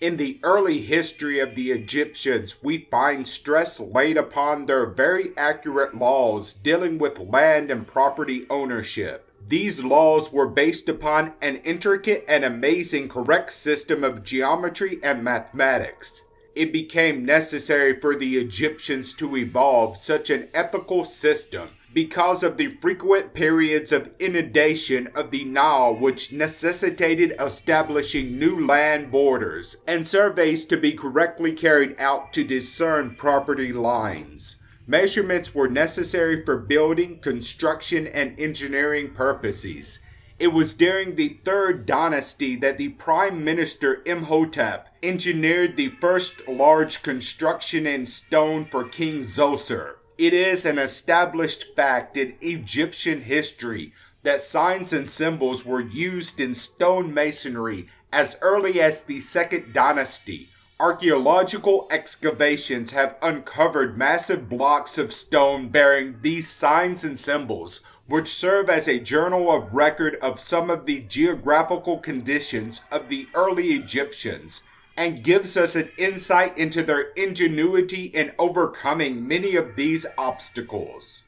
In the early history of the Egyptians, we find stress laid upon their very accurate laws dealing with land and property ownership. These laws were based upon an intricate and amazing correct system of geometry and mathematics. It became necessary for the Egyptians to evolve such an ethical system because of the frequent periods of inundation of the Nile, which necessitated establishing new land borders and surveys to be correctly carried out to discern property lines. Measurements were necessary for building, construction, and engineering purposes. It was during the Third Dynasty that the Prime Minister Imhotep engineered the first large construction in stone for King Dzoser. It is an established fact in Egyptian history that signs and symbols were used in stone masonry as early as the Second Dynasty. Archaeological excavations have uncovered massive blocks of stone bearing these signs and symbols, which serve as a journal of record of some of the geographical conditions of the early Egyptians, and gives us an insight into their ingenuity in overcoming many of these obstacles.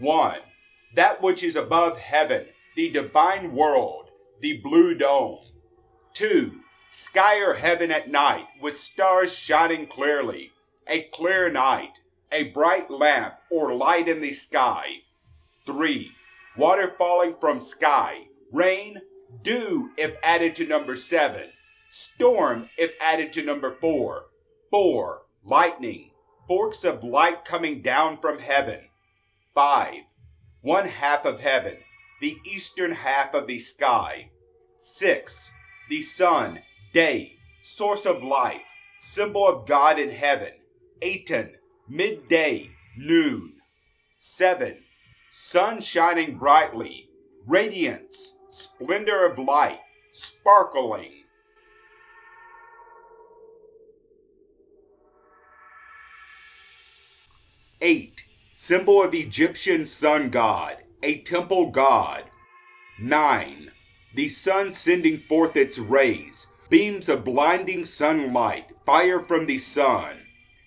One, that which is above heaven, the divine world, the blue dome. 2, sky or heaven at night, with stars shining clearly. A clear night, a bright lamp or light in the sky. 3, water falling from sky, rain, dew if added to number 7, storm if added to number 4. 4, lightning, forks of light coming down from heaven. 5, one half of heaven, the eastern half of the sky. 6, the sun, day, source of life, symbol of God in heaven. 8, midday, noon. 7, sun shining brightly, radiance, splendor of light, sparkling. 8, symbol of Egyptian sun god, a temple god. 9, the sun sending forth its rays, beams of blinding sunlight, fire from the sun.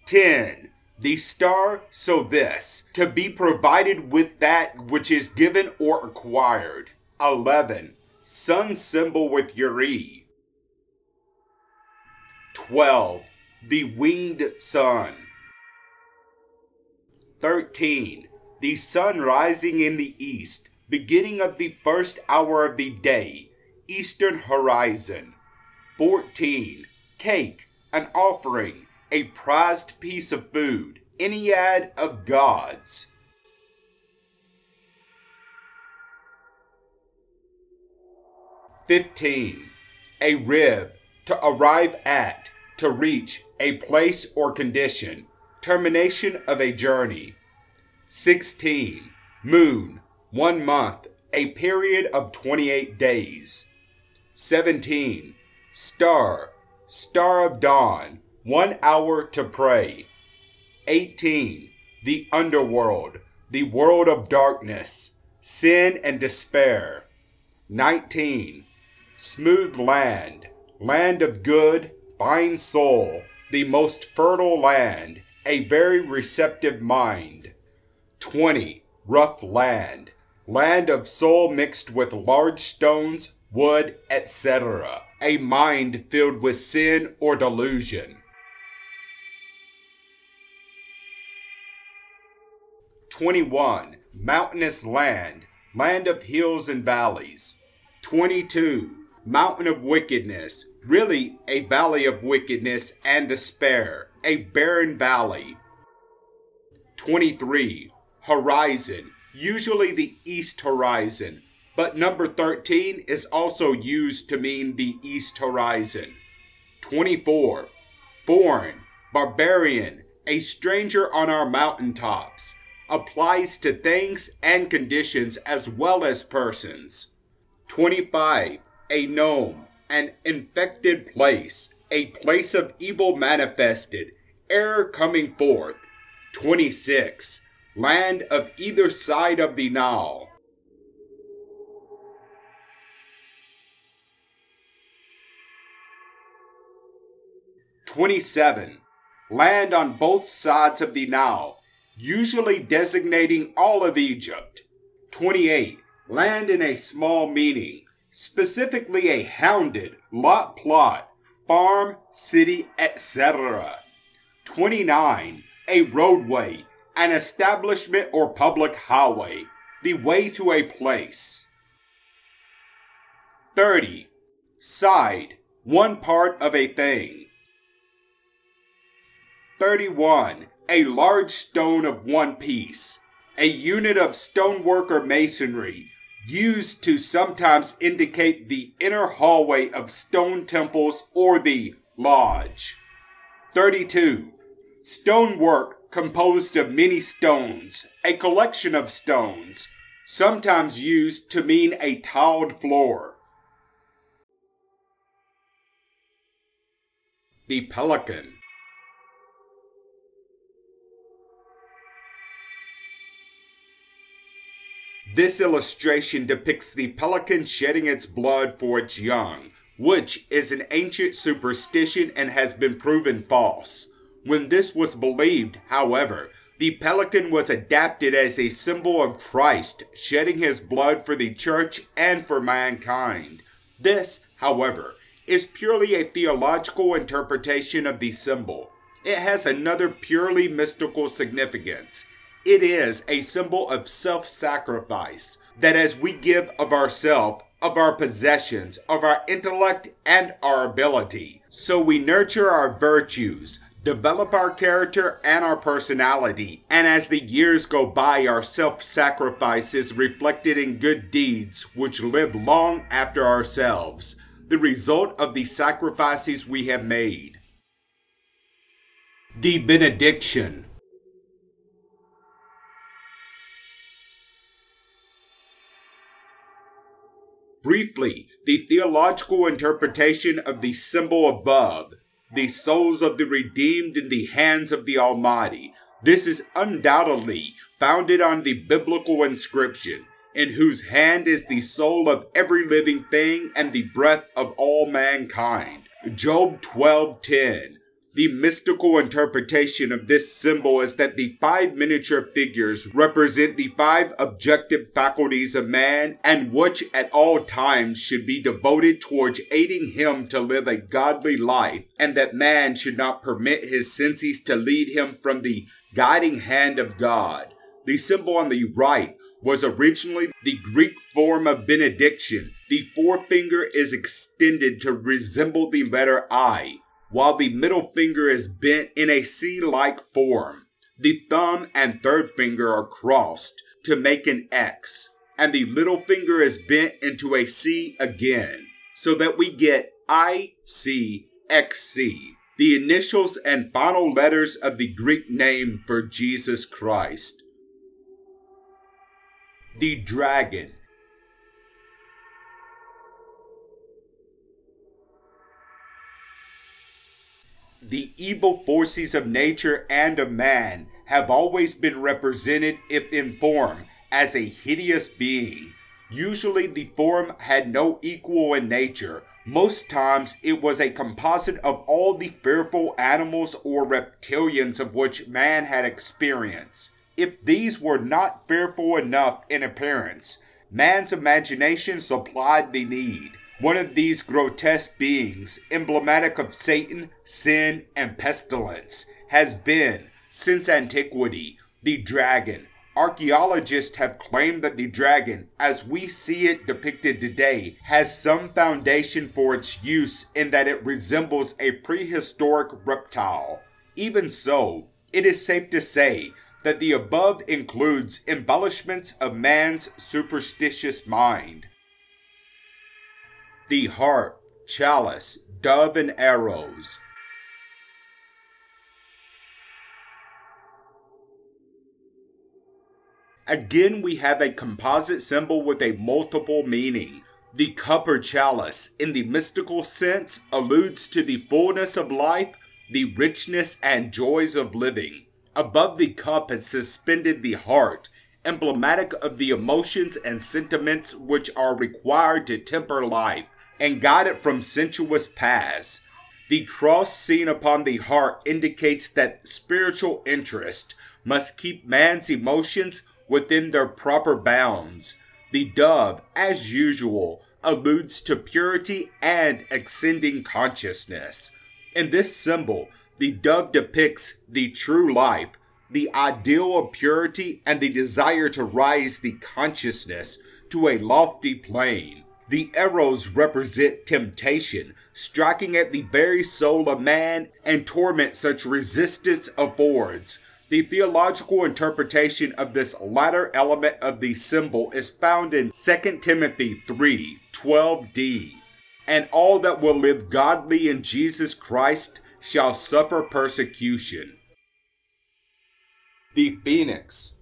10, the star, so this, to be provided with that which is given or acquired. 11, sun symbol with Uri. 12, the winged sun. 13. The sun rising in the east, beginning of the first hour of the day, eastern horizon. 14. Cake, an offering, a prized piece of food, ennead of gods. (15) A rib, to arrive at, to reach, a place or condition, termination of a journey. (16) Moon, 1 month, a period of 28 days. (17) Star, star of dawn, 1 hour to pray. (18) The underworld, the world of darkness, sin and despair. (19) Smooth land, land of good, fine soul, the most fertile land, a very receptive mind. 20. Rough land, land of soul mixed with large stones, wood, etc., a mind filled with sin or delusion. 21. Mountainous land, land of hills and valleys. 22. Mountain of wickedness, really a valley of wickedness and despair, a barren valley. 23. Horizon, usually the east horizon, but number 13 is also used to mean the east horizon. 24. Foreign, barbarian, a stranger on our mountaintops, applies to things and conditions as well as persons. 25. A nome, an infected place, a place of evil manifested, error coming forth. 26. Land of either side of the Nile. 27. Land on both sides of the Nile, usually designating all of Egypt. 28. Land in a small meaning, specifically a hounded, lot plot, farm, city, etc. 29. A roadway, an establishment or public highway, the way to a place. 30. Side, one part of a thing. 31. A large stone of one piece, a unit of stonework or masonry, used to sometimes indicate the inner hallway of stone temples or the lodge. 32. Stonework composed of many stones, a collection of stones, sometimes used to mean a tiled floor. The Pelican. 'This illustration depicts the pelican shedding its blood for its young, which is an ancient superstition and has been proven false. When this was believed, however, the pelican was adapted as a symbol of Christ shedding his blood for the church and for mankind. This, however, is purely a theological interpretation of the symbol. It has another purely mystical significance. It is a symbol of self-sacrifice, that as we give of ourselves, of our possessions, of our intellect, and our ability, so we nurture our virtues, develop our character and our personality, and as the years go by, our self-sacrifice is reflected in good deeds which live long after ourselves, the result of the sacrifices we have made. The Benediction. Briefly, the theological interpretation of the symbol above, the souls of the redeemed in the hands of the Almighty. This is undoubtedly founded on the biblical inscription, in whose hand is the soul of every living thing and the breath of all mankind. Job 12:10. The mystical interpretation of this symbol is that the 5 miniature figures represent the 5 objective faculties of man and which at all times should be devoted towards aiding him to live a godly life, and that man should not permit his senses to lead him from the guiding hand of God. The symbol on the right was originally the Greek form of benediction. The forefinger is extended to resemble the letter I, while the middle finger is bent in a C-like form. The thumb and third finger are crossed to make an X, and the little finger is bent into a C again, so that we get ICXC, the initials and final letters of the Greek name for Jesus Christ. The Dragon. The evil forces of nature and of man have always been represented, if in form, as a hideous being. Usually the form had no equal in nature. Most times it was a composite of all the fearful animals or reptilians of which man had experience. If these were not fearful enough in appearance, man's imagination supplied the need. One of these grotesque beings, emblematic of Satan, sin, and pestilence, has been, since antiquity, the dragon. Archaeologists have claimed that the dragon, as we see it depicted today, has some foundation for its use in that it resembles a prehistoric reptile. Even so, it is safe to say that the above includes embellishments of man's superstitious mind. The harp, chalice, dove, and arrows. Again, we have a composite symbol with a multiple meaning. The cup or chalice, in the mystical sense, alludes to the fullness of life, the richness and joys of living. Above the cup is suspended the heart, emblematic of the emotions and sentiments which are required to temper life and guide it from sensuous paths. The cross seen upon the heart indicates that spiritual interest must keep man's emotions within their proper bounds. The dove, as usual, alludes to purity and ascending consciousness. In this symbol, the dove depicts the true life, the ideal of purity, and the desire to rise the consciousness to a lofty plane. The arrows represent temptation, striking at the very soul of man and torment such resistance affords. The theological interpretation of this latter element of the symbol is found in 2 Timothy 3:12d. And all that will live godly in Jesus Christ shall suffer persecution. The Phoenix.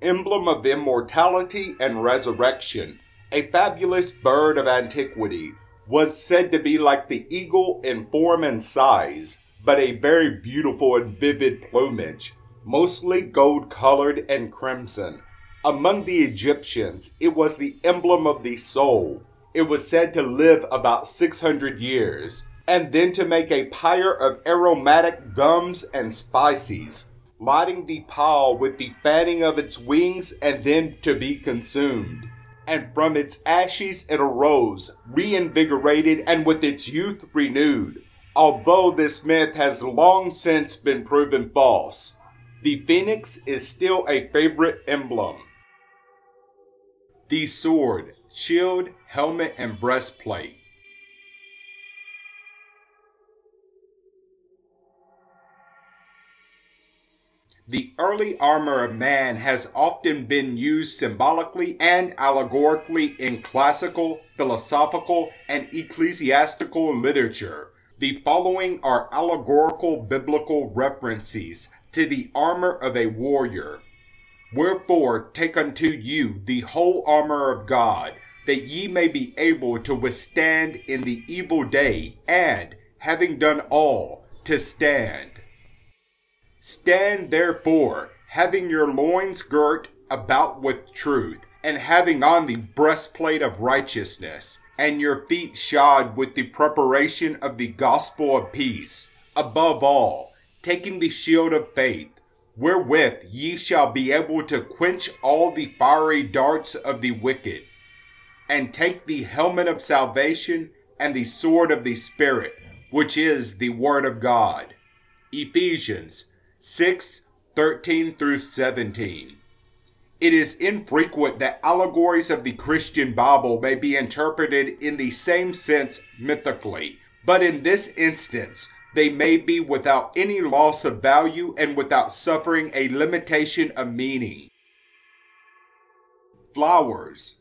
Emblem of immortality and resurrection, a fabulous bird of antiquity, was said to be like the eagle in form and size, but a very beautiful and vivid plumage, mostly gold-colored and crimson. Among the Egyptians, it was the emblem of the soul. It was said to live about 600 years, and then to make a pyre of aromatic gums and spices, lighting the pile with the fanning of its wings and then to be consumed. And from its ashes it arose, reinvigorated and with its youth renewed, although this myth has long since been proven false. The phoenix is still a favorite emblem. The sword, shield, helmet, and breastplate. The early armor of man has often been used symbolically and allegorically in classical, philosophical, and ecclesiastical literature. The following are allegorical biblical references to the armor of a warrior. Wherefore take unto you the whole armor of God, that ye may be able to withstand in the evil day, and, having done all, to stand. Stand therefore, having your loins girt about with truth, and having on the breastplate of righteousness, and your feet shod with the preparation of the gospel of peace. Above all, taking the shield of faith, wherewith ye shall be able to quench all the fiery darts of the wicked, and take the helmet of salvation and the sword of the Spirit, which is the Word of God. Ephesians 6:13-17. It is infrequent that allegories of the Christian Bible may be interpreted in the same sense mythically, but in this instance, they may be without any loss of value and without suffering a limitation of meaning. Flowers.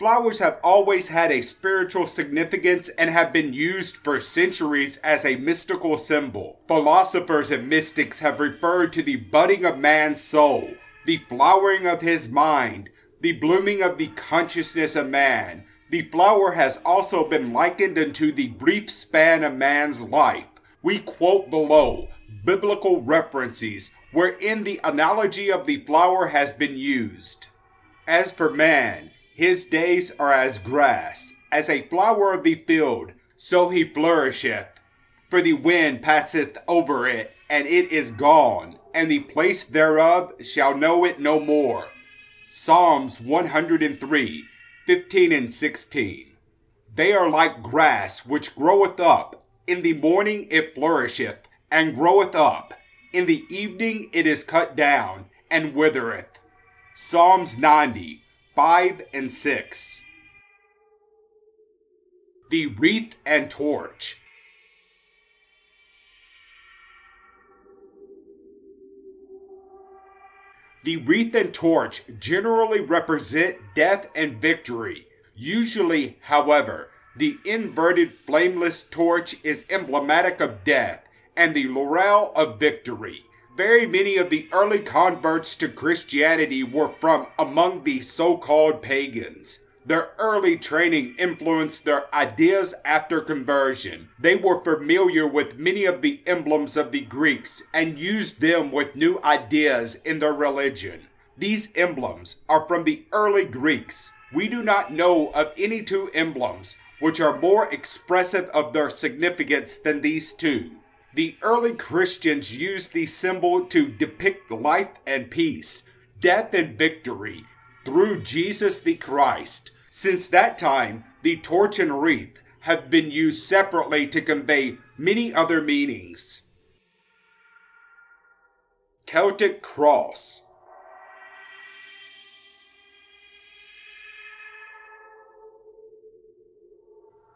Flowers have always had a spiritual significance and have been used for centuries as a mystical symbol. Philosophers and mystics have referred to the budding of man's soul, the flowering of his mind, the blooming of the consciousness of man. The flower has also been likened unto the brief span of man's life. We quote below biblical references wherein the analogy of the flower has been used. As for man, his days are as grass, as a flower of the field, so he flourisheth. For the wind passeth over it, and it is gone, and the place thereof shall know it no more. Psalms 103:15-16. They are like grass which groweth up. In the morning it flourisheth, and groweth up. In the evening it is cut down, and withereth. Psalms 90:5-6. The wreath and torch. The wreath and torch generally represent death and victory. Usually, however, the inverted flameless torch is emblematic of death and the laurel of victory. Very many of the early converts to Christianity were from among the so-called pagans. Their early training influenced their ideas after conversion. They were familiar with many of the emblems of the Greeks and used them with new ideas in their religion. These emblems are from the early Greeks. We do not know of any two emblems which are more expressive of their significance than these two. The early Christians used the symbol to depict life and peace, death and victory, through Jesus the Christ. Since that time, the torch and wreath have been used separately to convey many other meanings. Celtic Cross.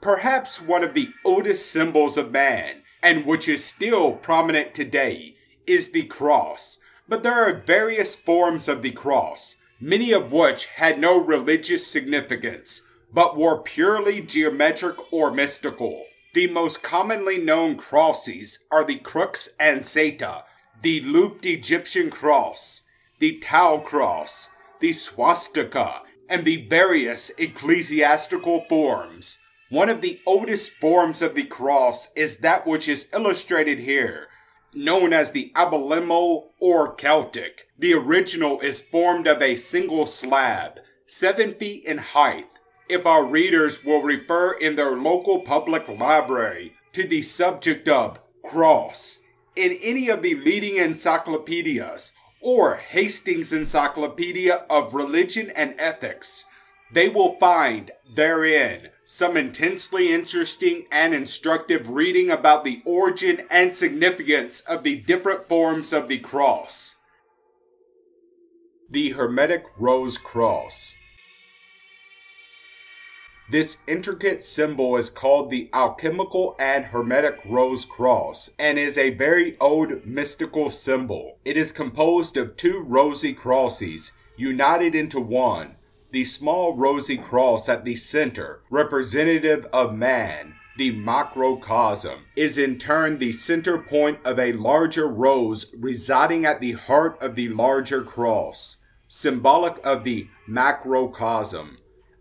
Perhaps one of the oldest symbols of man, and which is still prominent today, is the cross. But there are various forms of the cross, many of which had no religious significance, but were purely geometric or mystical. The most commonly known crosses are the Crux Ansata, the looped Egyptian cross, the Tau cross, the Swastika, and the various ecclesiastical forms. One of the oldest forms of the cross is that which is illustrated here, known as the Abelimo or Celtic. The original is formed of a single slab, 7 feet in height. If our readers will refer in their local public library to the subject of cross in any of the leading encyclopedias or Hastings Encyclopedia of Religion and Ethics, they will find therein some intensely interesting and instructive reading about the origin and significance of the different forms of the cross. The Hermetic Rose Cross. This intricate symbol is called the alchemical and hermetic rose cross and is a very old mystical symbol. It is composed of two rosy crosses united into one. The small rosy cross at the center, representative of man, the microcosm, is in turn the center point of a larger rose residing at the heart of the larger cross, symbolic of the macrocosm.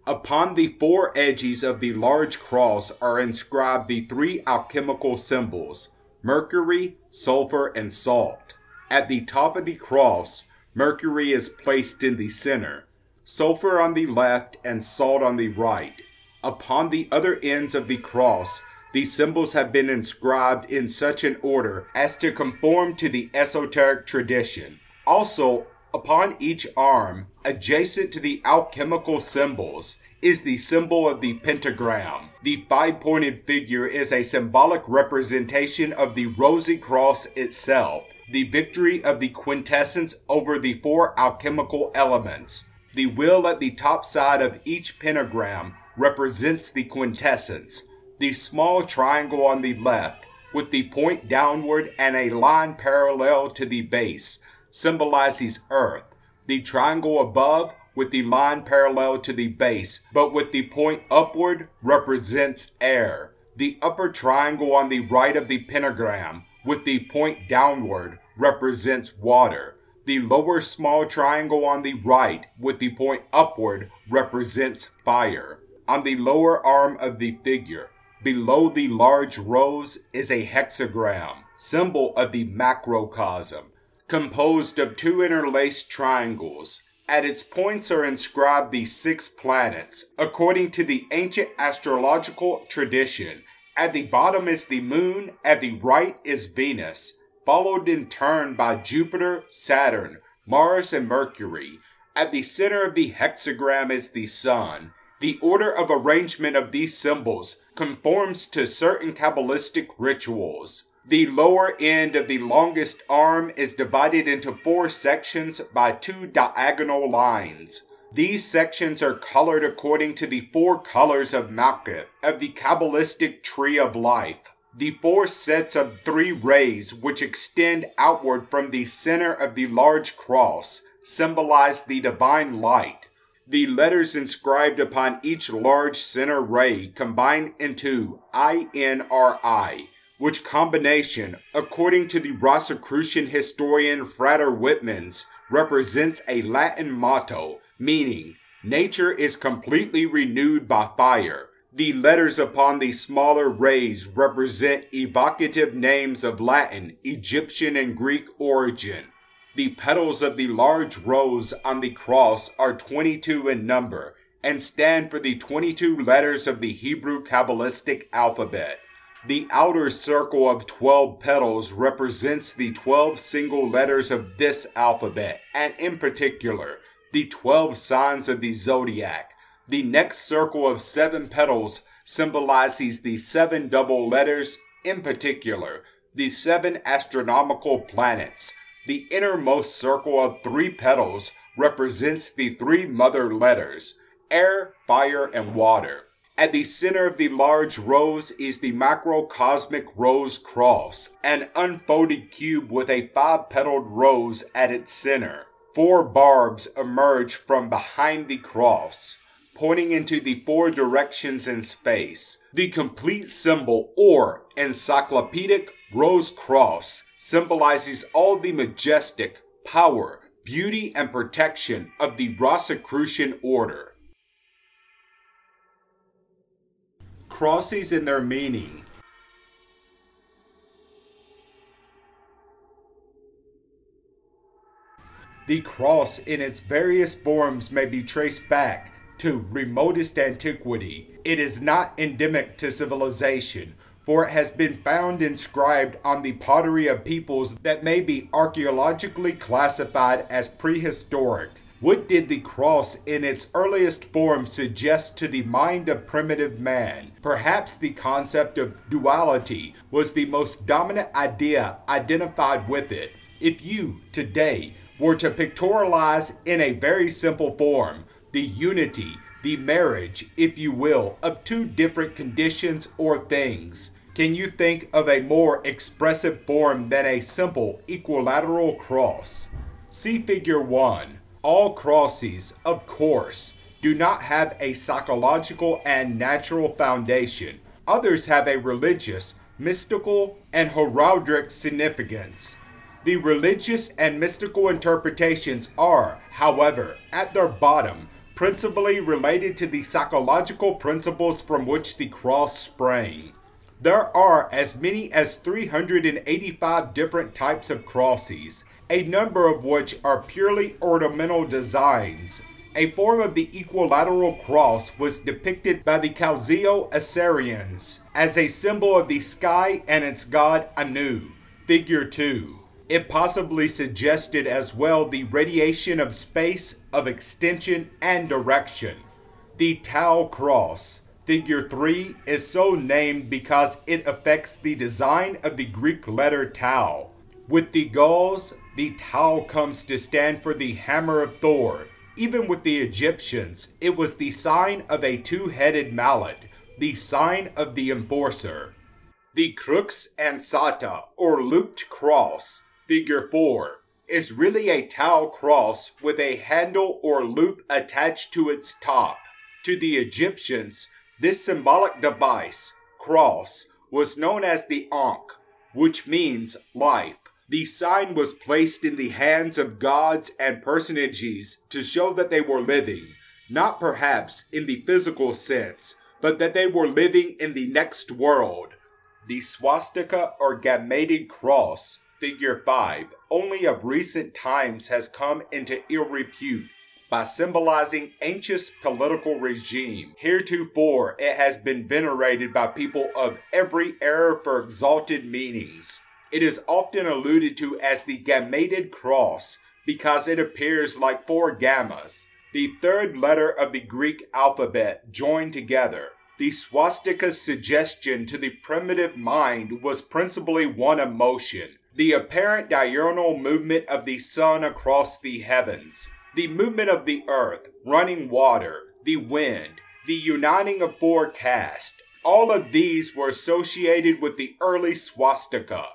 Upon the four edges of the large cross are inscribed the three alchemical symbols, mercury, sulfur, and salt. At the top of the cross, mercury is placed in the center, sulfur on the left and salt on the right. Upon the other ends of the cross, the symbols have been inscribed in such an order as to conform to the esoteric tradition. Also, Upon each arm, adjacent to the alchemical symbols, is the symbol of the pentagram. The five-pointed figure is a symbolic representation of the Rosy Cross itself, the victory of the quintessence over the four alchemical elements. The wheel at the top side of each pentagram represents the quintessence. The small triangle on the left, with the point downward and a line parallel to the base, symbolizes Earth. The triangle above, with the line parallel to the base, but with the point upward, represents air. The upper triangle on the right of the pentagram, with the point downward, represents water. The lower small triangle on the right, with the point upward, represents fire. On the lower arm of the figure, below the large rose, is a hexagram, symbol of the macrocosm, composed of two interlaced triangles. At its points are inscribed the 6 planets, according to the ancient astrological tradition. At the bottom is the moon, at the right is Venus, followed in turn by Jupiter, Saturn, Mars, and Mercury. At the center of the hexagram is the sun. The order of arrangement of these symbols conforms to certain Kabbalistic rituals. The lower end of the longest arm is divided into 4 sections by 2 diagonal lines. These sections are colored according to the 4 colors of Malkuth, of the Kabbalistic Tree of Life. The 4 sets of 3 rays which extend outward from the center of the large cross symbolize the divine light. The letters inscribed upon each large center ray combine into INRI, which combination, according to the Rosicrucian historian Frater Whitman's, represents a Latin motto, meaning, nature is completely renewed by fire. The letters upon the smaller rays represent evocative names of Latin, Egyptian, and Greek origin. The petals of the large rose on the cross are 22 in number and stand for the 22 letters of the Hebrew Kabbalistic alphabet. The outer circle of 12 petals represents the 12 single letters of this alphabet, and in particular, the 12 signs of the zodiac. The next circle of 7 petals symbolizes the 7 double letters, in particular, the 7 astronomical planets. The innermost circle of 3 petals represents the 3 mother letters, air, fire, and water. At the center of the large rose is the macrocosmic rose cross, an unfolded cube with a 5-petaled rose at its center. 4 barbs emerge from behind the cross, pointing into the 4 directions in space. The complete symbol, or encyclopedic rose cross, symbolizes all the majestic, power, beauty, and protection of the Rosicrucian order. Crosses and their meaning. The cross in its various forms may be traced back to remotest antiquity. It is not endemic to civilization, for it has been found inscribed on the pottery of peoples that may be archaeologically classified as prehistoric. What did the cross in its earliest form suggest to the mind of primitive man? Perhaps the concept of duality was the most dominant idea identified with it. If you, today, were to pictorialize in a very simple form the unity, the marriage, if you will, of 2 different conditions or things, can you think of a more expressive form than a simple equilateral cross? See Figure 1. All crosses, of course, do not have a psychological and natural foundation. Others have a religious, mystical, and heraldic significance. The religious and mystical interpretations are, however, at their bottom, principally related to the psychological principles from which the cross sprang. There are as many as 385 different types of crosses, a number of which are purely ornamental designs. A form of the equilateral cross was depicted by the Chaldean-Assyrians as a symbol of the sky and its god Anu. Figure 2. It possibly suggested as well the radiation of space, of extension, and direction. The Tau cross, figure 3, is so named because it affects the design of the Greek letter Tau. With the Gauls, the Tau comes to stand for the hammer of Thor. Even with the Egyptians, it was the sign of a two-headed mallet, the sign of the enforcer. The Crux Ansata, or looped cross, figure 4, is really a Tau cross with a handle or loop attached to its top. To the Egyptians, this symbolic device, cross, was known as the Ankh, which means life. The sign was placed in the hands of gods and personages to show that they were living, not perhaps in the physical sense, but that they were living in the next world. The swastika or gammated cross, figure 5, only of recent times has come into ill repute by symbolizing ancient political regime. Heretofore, it has been venerated by people of every era for exalted meanings. It is often alluded to as the gammated cross because it appears like four gammas, the third letter of the Greek alphabet, joined together. The swastika's suggestion to the primitive mind was principally one of motion, the apparent diurnal movement of the sun across the heavens, the movement of the earth, running water, the wind, the uniting of four castes. All of these were associated with the early swastika.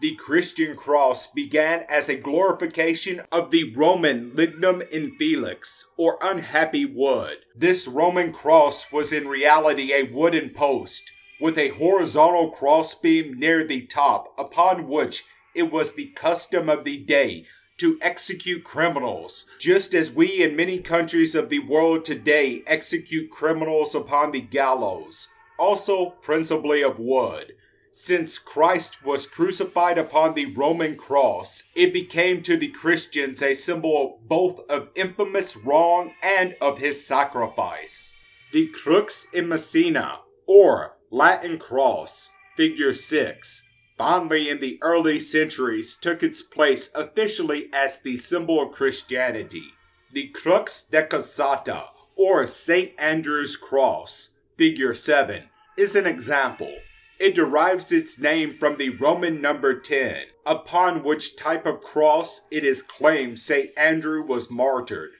The Christian cross began as a glorification of the Roman lignum infelix, or unhappy wood. This Roman cross was in reality a wooden post, with a horizontal crossbeam near the top, upon which it was the custom of the day to execute criminals, just as we in many countries of the world today execute criminals upon the gallows, also principally of wood. Since Christ was crucified upon the Roman cross, it became to the Christians a symbol both of infamous wrong and of his sacrifice. The Crux Immissa, or Latin cross, figure 6, finally in the early centuries took its place officially as the symbol of Christianity. The Crux Decussata, or St. Andrew's cross, figure 7, is an example. It derives its name from the Roman number 10, upon which type of cross it is claimed St. Andrew was martyred.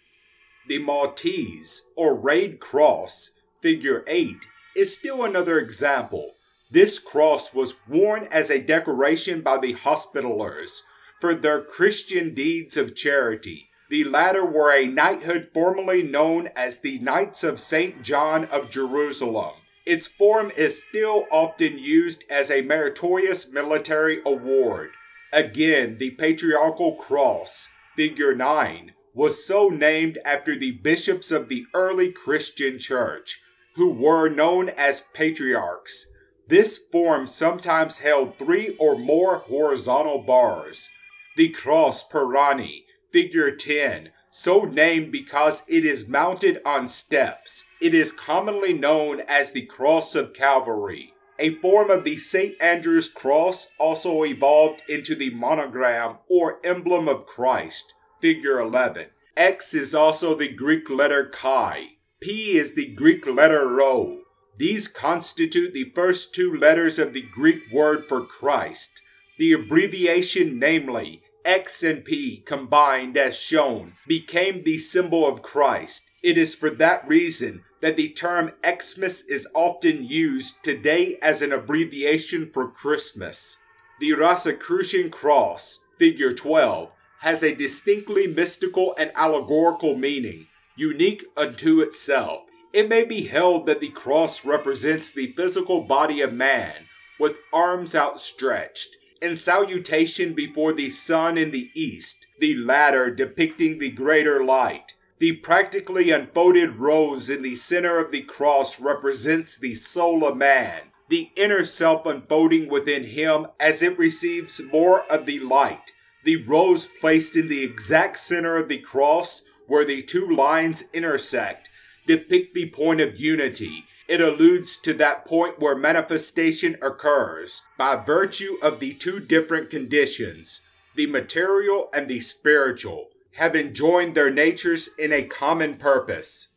The Maltese, or rayed cross, figure 8, is still another example. This cross was worn as a decoration by the Hospitallers for their Christian deeds of charity. The latter were a knighthood formerly known as the Knights of St. John of Jerusalem. Its form is still often used as a meritorious military award. Again, the Patriarchal cross, figure 9, was so named after the bishops of the early Christian church, who were known as patriarchs. This form sometimes held 3 or more horizontal bars. The Cross Pirani, figure 10, so named because it is mounted on steps. It is commonly known as the Cross of Calvary. A form of the St. Andrew's cross also evolved into the monogram or emblem of Christ, figure 11. X is also the Greek letter Chi. P is the Greek letter Rho. These constitute the first two letters of the Greek word for Christ. The abbreviation, namely X and P combined as shown, became the symbol of Christ. It is for that reason that the term Xmas is often used today as an abbreviation for Christmas. The Rosicrucian cross, figure 12, has a distinctly mystical and allegorical meaning, unique unto itself. It may be held that the cross represents the physical body of man, with arms outstretched, in salutation before the sun in the east, the latter depicting the greater light. The practically unfolded rose in the center of the cross represents the soul of man, the inner self unfolding within him as it receives more of the light. The rose placed in the exact center of the cross, where the two lines intersect, depict the point of unity. It alludes to that point where manifestation occurs by virtue of the two different conditions, the material and the spiritual, having joined their natures in a common purpose.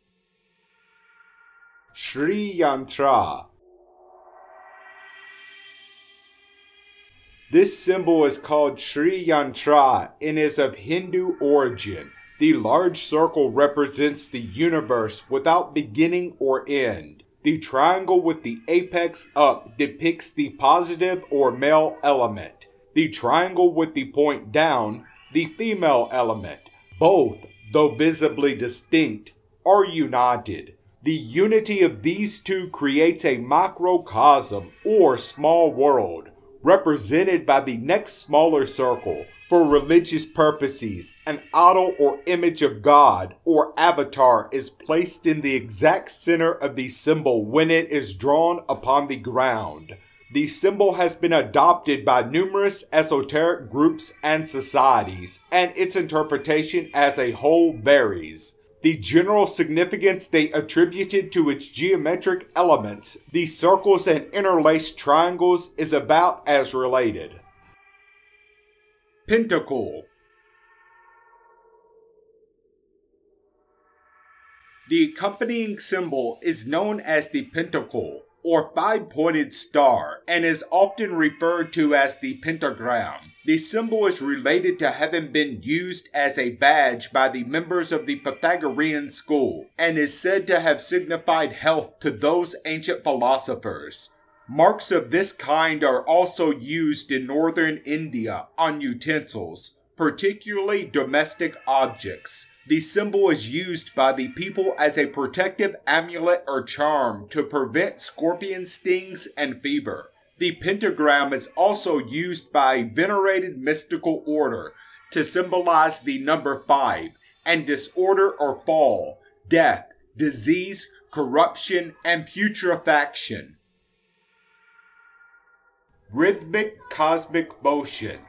Sri Yantra. This symbol is called Sri Yantra and is of Hindu origin. The large circle represents the universe without beginning or end. The triangle with the apex up depicts the positive or male element. The triangle with the point down, the female element. Both, though visibly distinct, are united. The unity of these two creates a macrocosm or small world, represented by the next smaller circle. For religious purposes, an idol or image of God or avatar is placed in the exact center of the symbol when it is drawn upon the ground. The symbol has been adopted by numerous esoteric groups and societies, and its interpretation as a whole varies. The general significance they attributed to its geometric elements, the circles and interlaced triangles, is about as related. Pentacle. The accompanying symbol is known as the pentacle, or five-pointed star, and is often referred to as the pentagram. The symbol is related to having been used as a badge by the members of the Pythagorean school, and is said to have signified health to those ancient philosophers. Marks of this kind are also used in northern India on utensils, particularly domestic objects. The symbol is used by the people as a protective amulet or charm to prevent scorpion stings and fever. The pentagram is also used by a venerated mystical order to symbolize the number 5 and disorder or fall, death, disease, corruption, and putrefaction. Rhythmic cosmic motion.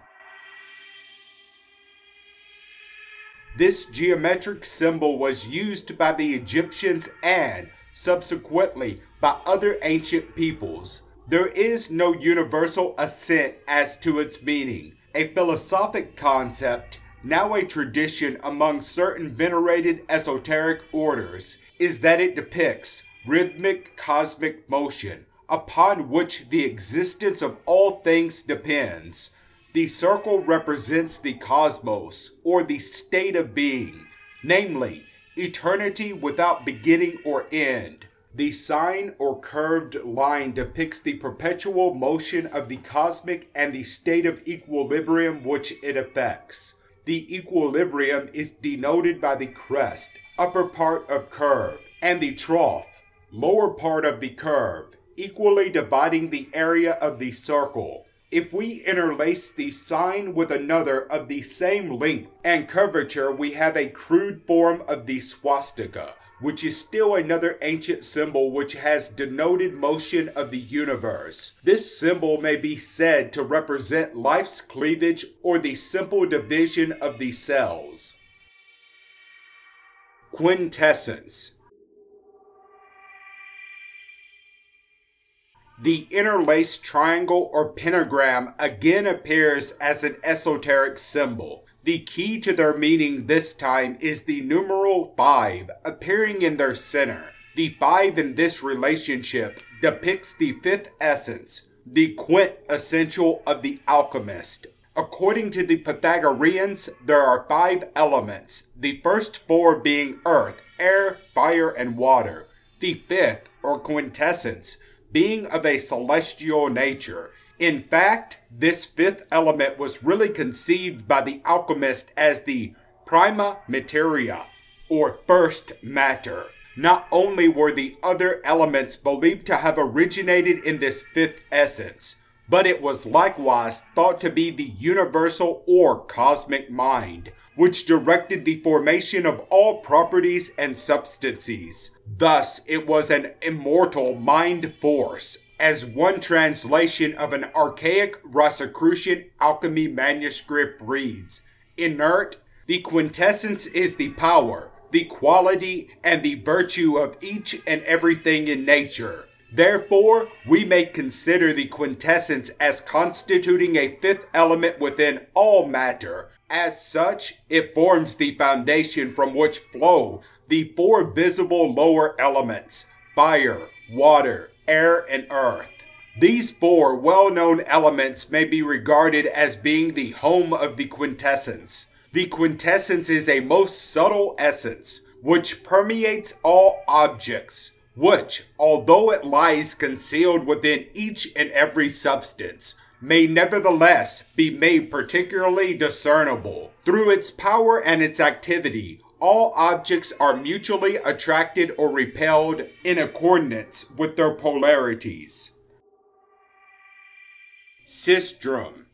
This geometric symbol was used by the Egyptians and, subsequently, by other ancient peoples. There is no universal assent as to its meaning, a philosophic concept, now a tradition among certain venerated esoteric orders, is that it depicts rhythmic cosmic motion, upon which the existence of all things depends. The circle represents the cosmos, or the state of being, namely, eternity without beginning or end. The sine or curved line depicts the perpetual motion of the cosmic and the state of equilibrium which it affects. The equilibrium is denoted by the crest, upper part of curve, and the trough, lower part of the curve, equally dividing the area of the circle. If we interlace the sine with another of the same length and curvature, we have a crude form of the swastika, which is still another ancient symbol which has denoted motion of the universe. This symbol may be said to represent life's cleavage or the simple division of the cells. Quintessence. The interlaced triangle or pentagram again appears as an esoteric symbol. The key to their meaning this time is the numeral 5 appearing in their center. The 5 in this relationship depicts the fifth essence, the quintessential of the alchemist. According to the Pythagoreans, there are 5 elements, the first 4 being earth, air, fire, and water. The fifth, or quintessence, being of a celestial nature. In fact, this fifth element was really conceived by the alchemist as the prima materia, or first matter. Not only were the other elements believed to have originated in this fifth essence, but it was likewise thought to be the universal or cosmic mind, which directed the formation of all properties and substances. Thus, it was an immortal mind force, as one translation of an archaic Rosicrucian alchemy manuscript reads. Inert, the quintessence is the power, the quality, and the virtue of each and everything in nature. Therefore, we may consider the quintessence as constituting a fifth element within all matter. As such, it forms the foundation from which flow the four visible lower elements, fire, water, air, and earth. These four well-known elements may be regarded as being the home of the quintessence. The quintessence is a most subtle essence, which permeates all objects, which, although it lies concealed within each and every substance, may nevertheless be made particularly discernible. Through its power and its activity, all objects are mutually attracted or repelled in accordance with their polarities. Sistrum.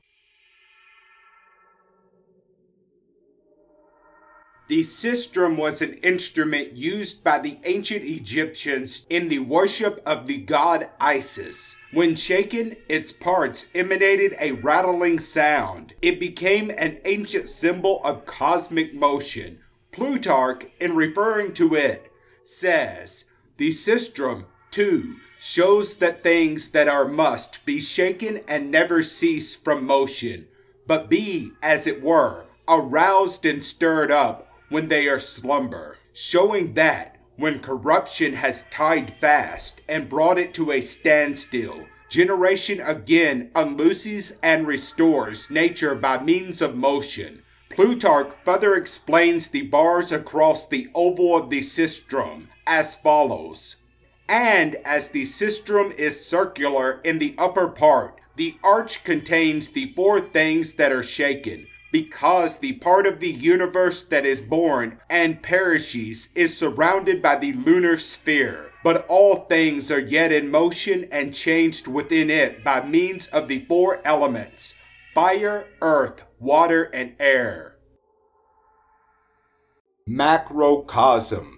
The sistrum was an instrument used by the ancient Egyptians in the worship of the god Isis. When shaken, its parts emanated a rattling sound. It became an ancient symbol of cosmic motion. Plutarch, in referring to it, says, "The sistrum, too, shows that things that are must be shaken and never cease from motion, but be, as it were, aroused and stirred up when they are slumber," showing that, when corruption has tied fast and brought it to a standstill, generation again unlooses and restores nature by means of motion. Plutarch further explains the bars across the oval of the sistrum as follows. "And as the sistrum is circular in the upper part, the arch contains the four things that are shaken, because the part of the universe that is born and perishes is surrounded by the lunar sphere, but all things are yet in motion and changed within it by means of the four elements, fire, earth, water, and air." Macrocosm.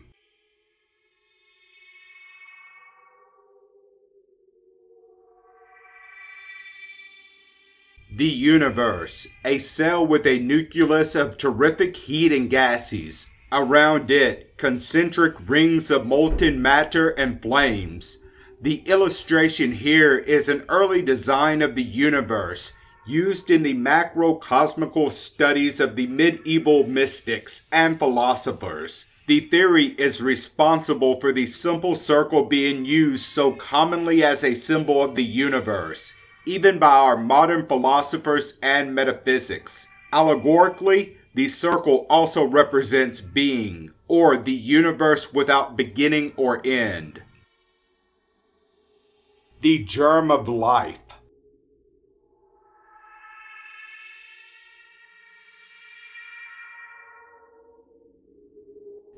The universe, a cell with a nucleus of terrific heat and gases. Around it, concentric rings of molten matter and flames. The illustration here is an early design of the universe, used in the macrocosmical studies of the medieval mystics and philosophers. The theory is responsible for the simple circle being used so commonly as a symbol of the universe, even by our modern philosophers and metaphysics. Allegorically, the circle also represents being, or the universe without beginning or end. The germ of life.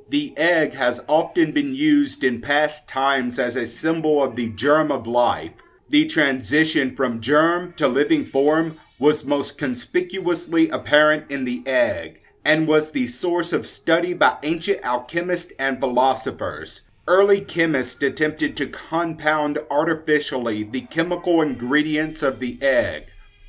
The egg has often been used in past times as a symbol of the germ of life. The transition from germ to living form was most conspicuously apparent in the egg, and was the source of study by ancient alchemists and philosophers. Early chemists attempted to compound artificially the chemical ingredients of the egg,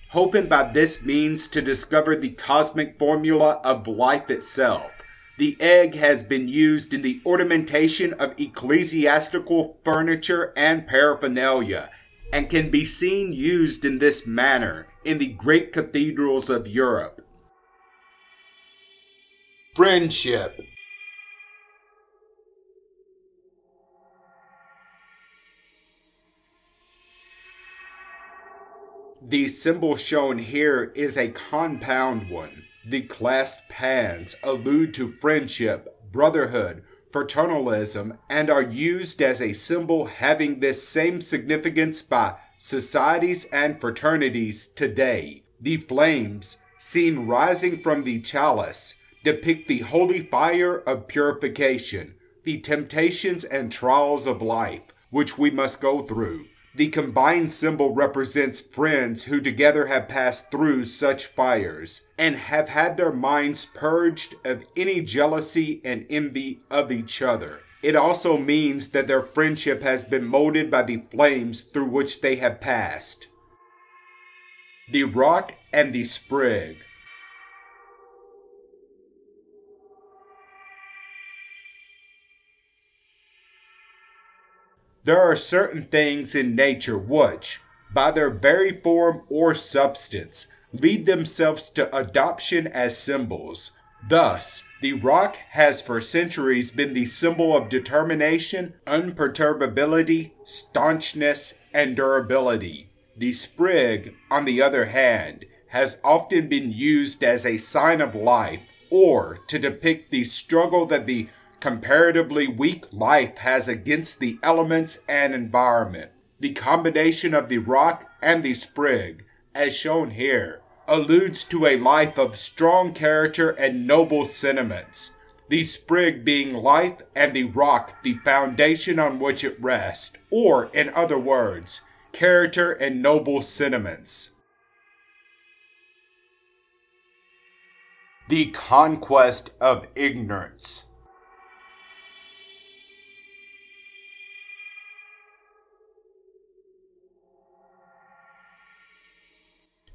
hoping by this means to discover the cosmic formula of life itself. The egg has been used in the ornamentation of ecclesiastical furniture and paraphernalia, and can be seen used in this manner in the great cathedrals of Europe. Friendship. The symbol shown here is a compound one. The clasped hands allude to friendship, brotherhood, fraternalism, and are used as a symbol having this same significance by societies and fraternities today. The flames, seen rising from the chalice, depict the holy fire of purification, the temptations and trials of life, which we must go through. The combined symbol represents friends who together have passed through such fires, and have had their minds purged of any jealousy and envy of each other. It also means that their friendship has been molded by the flames through which they have passed. The rock and the sprig. There are certain things in nature which, by their very form or substance, lead themselves to adoption as symbols. Thus, the rock has for centuries been the symbol of determination, unperturbability, staunchness, and durability. The sprig, on the other hand, has often been used as a sign of life or to depict the struggle that the comparatively weak life has against the elements and environment. The combination of the rock and the sprig, as shown here, alludes to a life of strong character and noble sentiments, the sprig being life and the rock the foundation on which it rests, or, in other words, character and noble sentiments. The conquest of ignorance.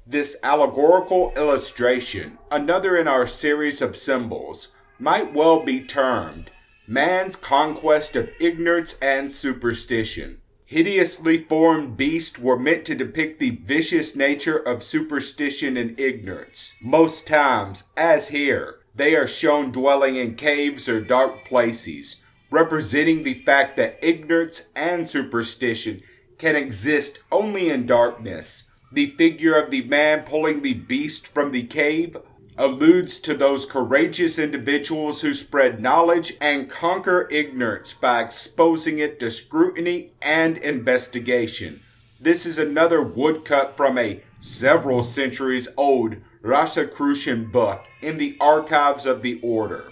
This allegorical illustration, another in our series of symbols, might well be termed man's conquest of ignorance and superstition. Hideously formed beasts were meant to depict the vicious nature of superstition and ignorance. Most times, as here, they are shown dwelling in caves or dark places, representing the fact that ignorance and superstition can exist only in darkness. The figure of the man pulling the beast from the cave alludes to those courageous individuals who spread knowledge and conquer ignorance by exposing it to scrutiny and investigation. This is another woodcut from a several centuries old Rosicrucian book in the archives of the order.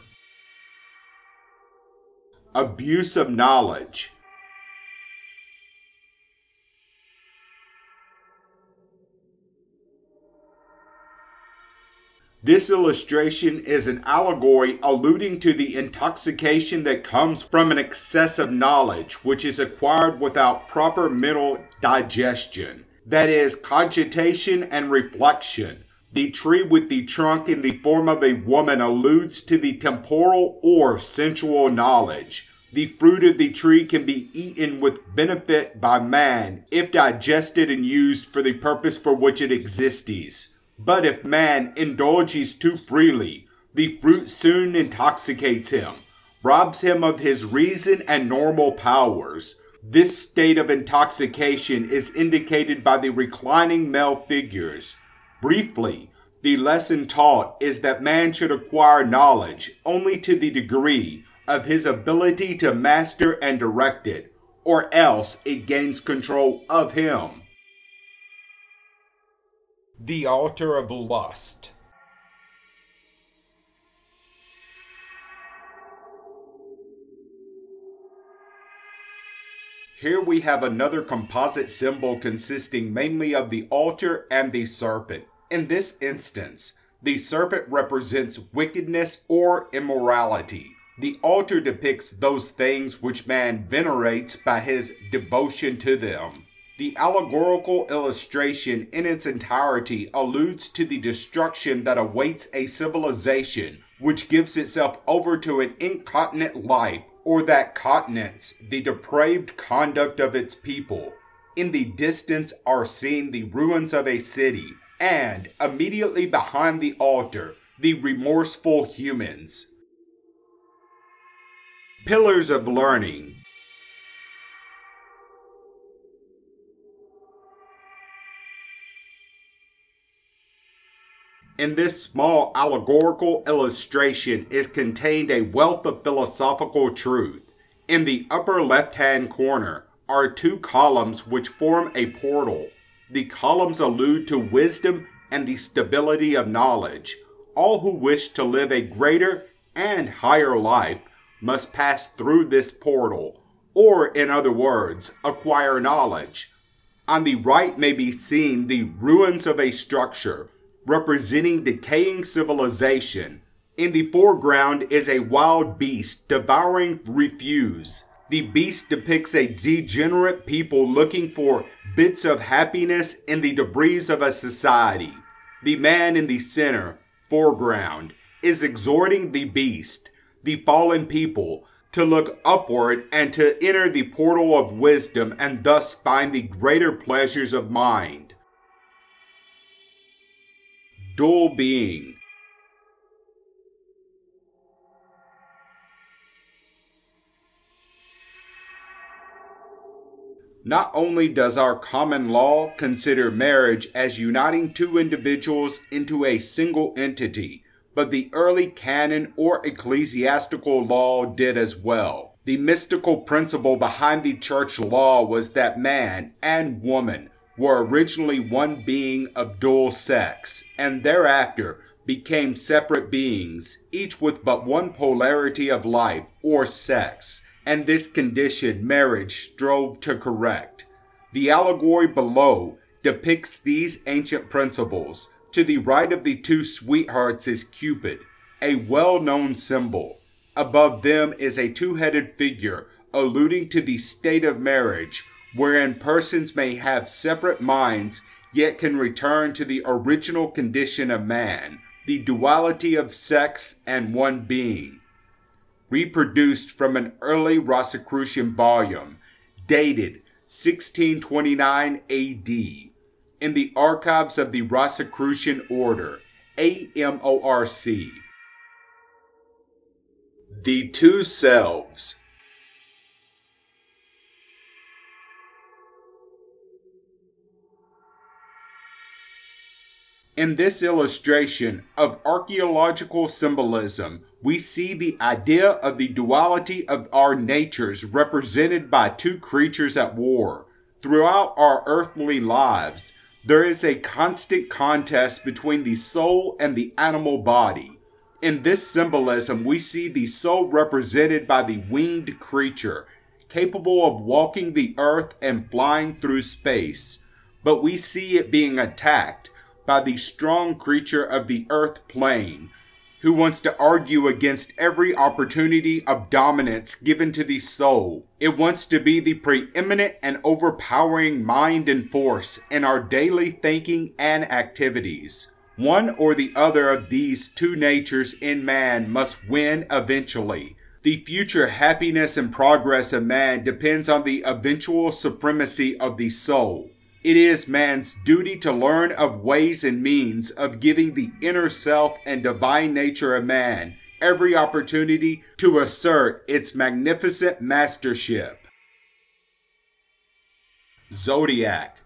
Abuse of knowledge. This illustration is an allegory alluding to the intoxication that comes from an excess of knowledge which is acquired without proper mental digestion, that is, cogitation and reflection. The tree with the trunk in the form of a woman alludes to the temporal or sensual knowledge. The fruit of the tree can be eaten with benefit by man if digested and used for the purpose for which it exists. But if man indulges too freely, the fruit soon intoxicates him, robs him of his reason and normal powers. This state of intoxication is indicated by the reclining male figures. Briefly, the lesson taught is that man should acquire knowledge only to the degree of his ability to master and direct it, or else it gains control of him. The altar of lust. Here we have another composite symbol consisting mainly of the altar and the serpent. In this instance, the serpent represents wickedness or immorality. The altar depicts those things which man venerates by his devotion to them. The allegorical illustration in its entirety alludes to the destruction that awaits a civilization which gives itself over to an incontinent life, or that continents the depraved conduct of its people. In the distance are seen the ruins of a city, and immediately behind the altar, the remorseful humans. Pillars of learning. In this small allegorical illustration is contained a wealth of philosophical truth. In the upper left-hand corner are two columns which form a portal. The columns allude to wisdom and the stability of knowledge. All who wish to live a greater and higher life must pass through this portal, or in other words, acquire knowledge. On the right may be seen the ruins of a structure, representing decaying civilization. In the foreground is a wild beast devouring refuse. The beast depicts a degenerate people looking for bits of happiness in the debris of a society. The man in the center, foreground, is exhorting the beast, the fallen people, to look upward and to enter the portal of wisdom and thus find the greater pleasures of mind. Dual being. Not only does our common law consider marriage as uniting two individuals into a single entity, but the early canon or ecclesiastical law did as well. The mystical principle behind the church law was that man and woman were originally one being of dual sex, and thereafter became separate beings, each with but one polarity of life or sex. And this condition marriage strove to correct. The allegory below depicts these ancient principles. To the right of the two sweethearts is Cupid, a well-known symbol. Above them is a two-headed figure, alluding to the state of marriage, wherein persons may have separate minds, yet can return to the original condition of man, the duality of sex and one being. Reproduced from an early Rosicrucian volume, dated 1629 AD, in the archives of the Rosicrucian Order, AMORC. The Two Selves. In this illustration of archaeological symbolism, we see the idea of the duality of our natures represented by two creatures at war. Throughout our earthly lives, there is a constant contest between the soul and the animal body. In this symbolism, we see the soul represented by the winged creature, capable of walking the earth and flying through space, but we see it being attacked by the strong creature of the earth plane, who wants to argue against every opportunity of dominance given to the soul. It wants to be the preeminent and overpowering mind and force in our daily thinking and activities. One or the other of these two natures in man must win eventually. The future happiness and progress of man depends on the eventual supremacy of the soul. It is man's duty to learn of ways and means of giving the inner self and divine nature of man every opportunity to assert its magnificent mastership. Zodiac.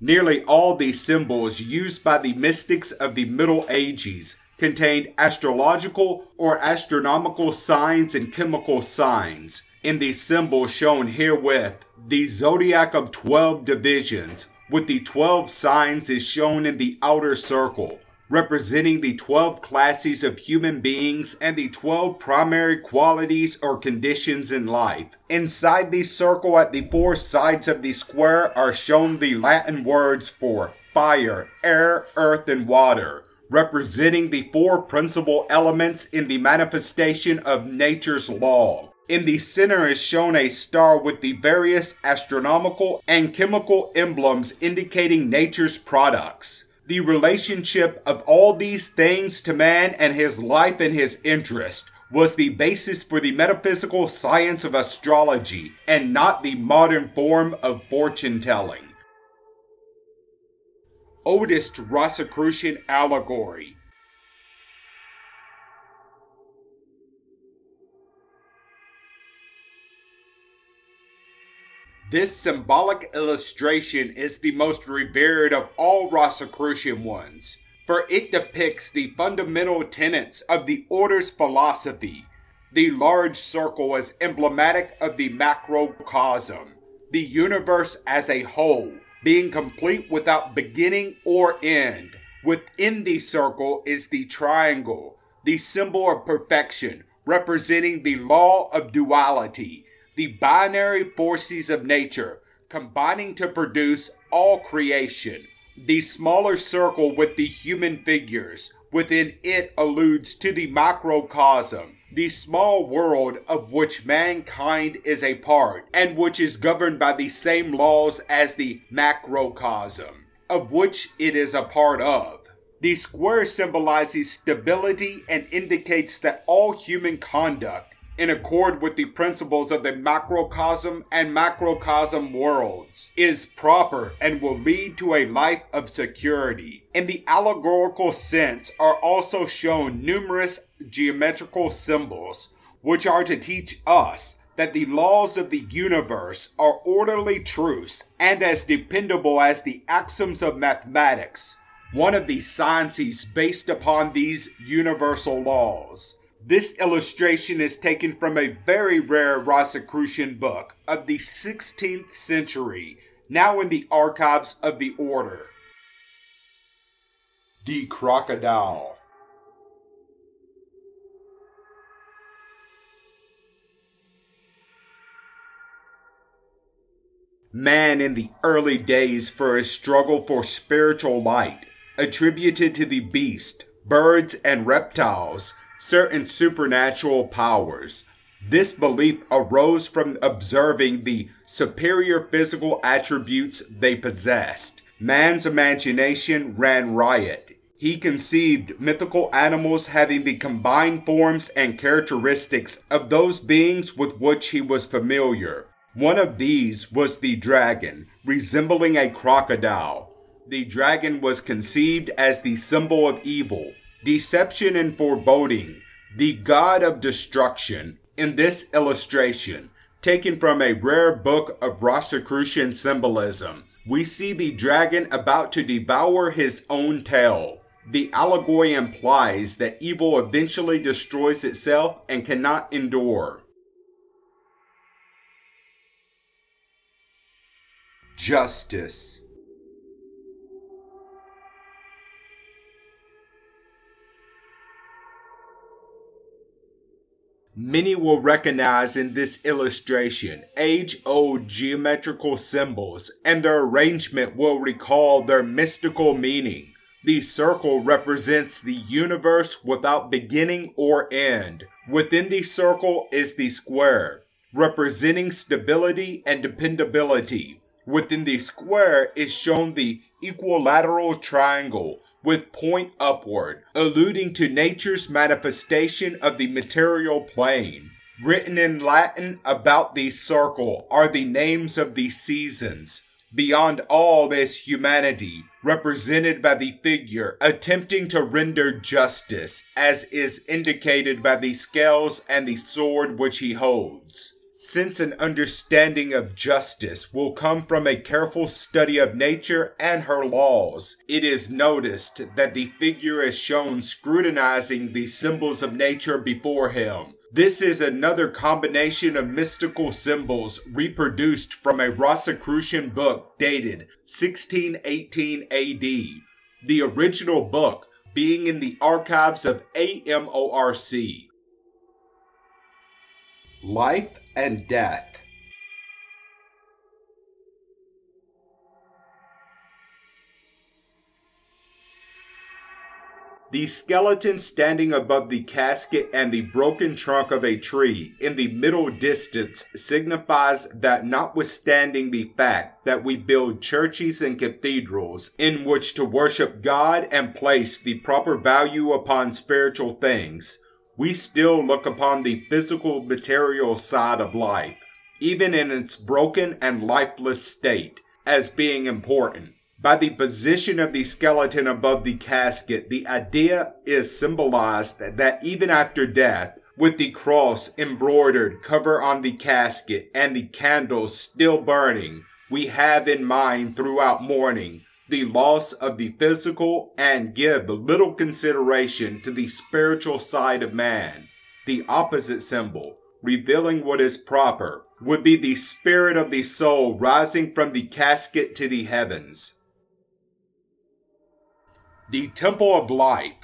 Nearly all these symbols used by the mystics of the Middle Ages contained astrological or astronomical signs and chemical signs. In the symbol shown herewith, the zodiac of 12 divisions with the 12 signs is shown in the outer circle, representing the 12 classes of human beings and the 12 primary qualities or conditions in life. Inside the circle at the four sides of the square are shown the Latin words for fire, air, earth, and water, representing the four principal elements in the manifestation of nature's law. In the center is shown a star with the various astronomical and chemical emblems indicating nature's products. The relationship of all these things to man and his life and his interest was the basis for the metaphysical science of astrology, and not the modern form of fortune-telling. Oldest Rosicrucian allegory. This symbolic illustration is the most revered of all Rosicrucian ones, for it depicts the fundamental tenets of the order's philosophy. The large circle is emblematic of the macrocosm, the universe as a whole, being complete without beginning or end. Within the circle is the triangle, the symbol of perfection, representing the law of duality, the binary forces of nature, combining to produce all creation. The smaller circle with the human figures within it alludes to the microcosm, the small world of which mankind is a part, and which is governed by the same laws as the macrocosm. of which it is a part of. The square symbolizes stability and indicates that all human conduct, in accord with the principles of the macrocosm and macrocosm worlds, is proper and will lead to a life of security. In the allegorical sense are also shown numerous geometrical symbols, which are to teach us that the laws of the universe are orderly truths and as dependable as the axioms of mathematics, one of the sciences based upon these universal laws. This illustration is taken from a very rare Rosicrucian book of the 16th century, now in the archives of the order. The Crocodile. Man in the early days for his struggle for spiritual light, attributed to the beast, birds, and reptiles, certain supernatural powers. This belief arose from observing the superior physical attributes they possessed. Man's imagination ran riot. He conceived mythical animals having the combined forms and characteristics of those beings with which he was familiar. One of these was the dragon, resembling a crocodile. The dragon was conceived as the symbol of evil, deception and foreboding, the god of destruction. In this illustration, taken from a rare book of Rosicrucian symbolism, we see the dragon about to devour his own tail. The allegory implies that evil eventually destroys itself and cannot endure. Justice. Many will recognize in this illustration age-old geometrical symbols, and their arrangement will recall their mystical meaning. The circle represents the universe without beginning or end. Within the circle is the square, representing stability and dependability. Within the square is shown the equilateral triangle with point upward, alluding to nature's manifestation of the material plane. Written in Latin about the circle are the names of the seasons. Beyond all is humanity, represented by the figure attempting to render justice, as is indicated by the scales and the sword which he holds. Since an understanding of justice will come from a careful study of nature and her laws, it is noticed that the figure is shown scrutinizing the symbols of nature before him. This is another combination of mystical symbols reproduced from a Rosicrucian book dated 1618 AD, the original book being in the archives of AMORC. Life and death. The skeleton standing above the casket and the broken trunk of a tree in the middle distance signifies that notwithstanding the fact that we build churches and cathedrals in which to worship God and place the proper value upon spiritual things, we still look upon the physical material side of life, even in its broken and lifeless state, as being important. By the position of the skeleton above the casket, the idea is symbolized that even after death, with the cross embroidered cover on the casket and the candles still burning, we have in mind throughout mourning the loss of the physical and give little consideration to the spiritual side of man. The opposite symbol, revealing what is proper, would be the spirit of the soul rising from the casket to the heavens. The Temple of Life.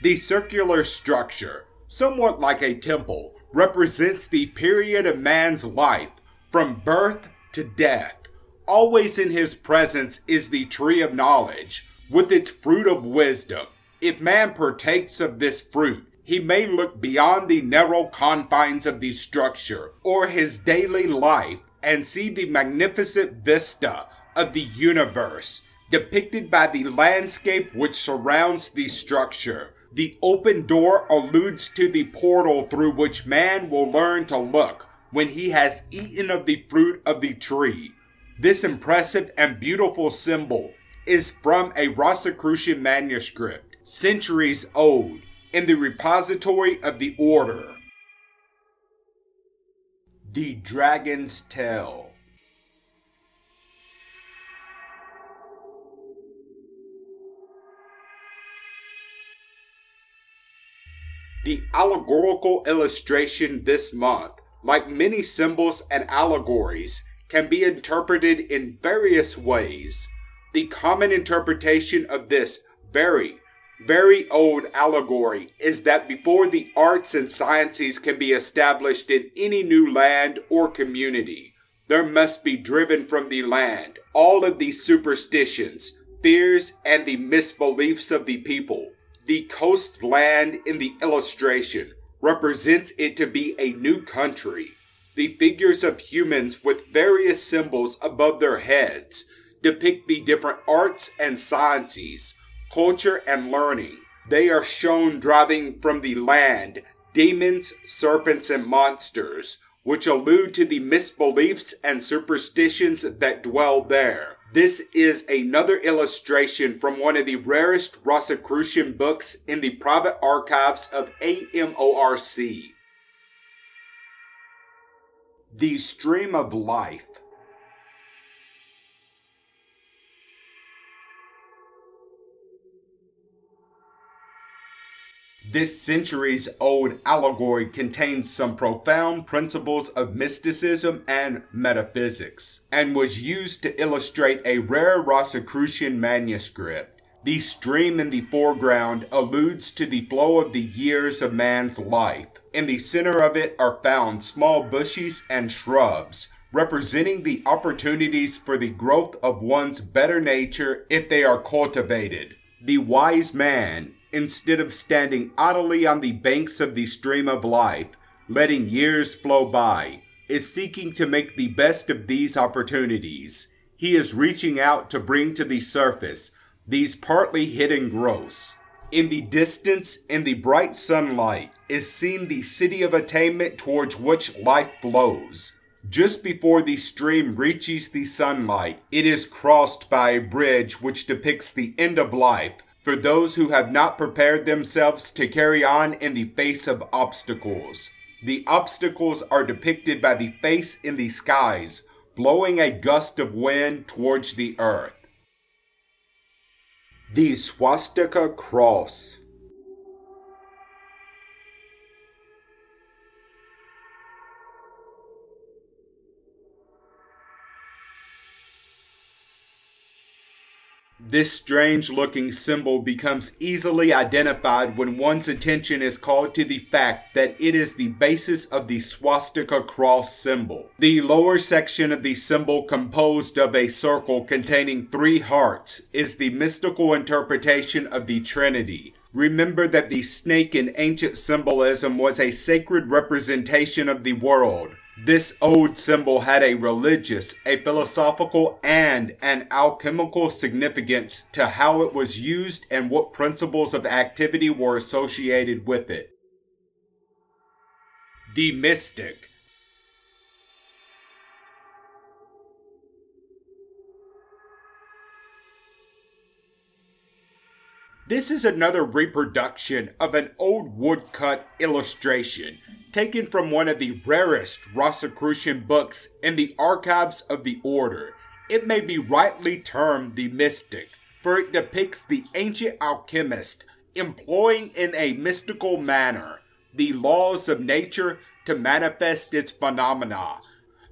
The circular structure, somewhat like a temple, represents the period of man's life, from birth to death. Always in his presence is the tree of knowledge, with its fruit of wisdom. If man partakes of this fruit, he may look beyond the narrow confines of the structure or his daily life and see the magnificent vista of the universe depicted by the landscape which surrounds the structure. The open door alludes to the portal through which man will learn to look when he has eaten of the fruit of the tree. This impressive and beautiful symbol is from a Rosicrucian manuscript, centuries old, in the repository of the order. The Dragon's Tail. The allegorical illustration this month, like many symbols and allegories, can be interpreted in various ways. The common interpretation of this very, very old allegory is that before the arts and sciences can be established in any new land or community, there must be driven from the land all of the superstitions, fears, and the misbeliefs of the people. The coastland in the illustration represents it to be a new country. The figures of humans with various symbols above their heads depict the different arts and sciences, culture and learning. They are shown driving from the land demons, serpents, and monsters, which allude to the misbeliefs and superstitions that dwell there. This is another illustration from one of the rarest Rosicrucian books in the private archives of AMORC. The Stream of Life. This centuries-old allegory contains some profound principles of mysticism and metaphysics, and was used to illustrate a rare Rosicrucian manuscript. The stream in the foreground alludes to the flow of the years of man's life. In the center of it are found small bushes and shrubs, representing the opportunities for the growth of one's better nature if they are cultivated. The wise man, instead of standing idly on the banks of the stream of life, letting years flow by, is seeking to make the best of these opportunities. He is reaching out to bring to the surface these partly hidden growths. In the distance, in the bright sunlight, is seen the city of attainment towards which life flows. Just before the stream reaches the sunlight, it is crossed by a bridge which depicts the end of life, for those who have not prepared themselves to carry on in the face of obstacles. The obstacles are depicted by the face in the skies, blowing a gust of wind towards the earth. The Swastika Cross. This strange-looking symbol becomes easily identified when one's attention is called to the fact that it is the basis of the swastika cross symbol. The lower section of the symbol, composed of a circle containing three hearts, is the mystical interpretation of the Trinity. Remember that the snake in ancient symbolism was a sacred representation of the world. This old symbol had a religious, a philosophical, and an alchemical significance to how it was used and what principles of activity were associated with it. The Mystic. This is another reproduction of an old woodcut illustration taken from one of the rarest Rosicrucian books in the archives of the order. It may be rightly termed the Mystic, for it depicts the ancient alchemist employing in a mystical manner the laws of nature to manifest its phenomena.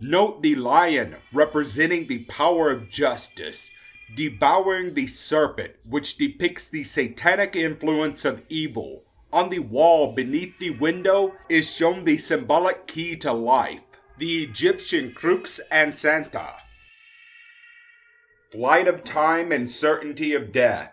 Note the lion, representing the power of justice, devouring the serpent, which depicts the satanic influence of evil. On the wall beneath the window is shown the symbolic key to life, the Egyptian Crux Ansata. Flight of Time and Certainty of Death.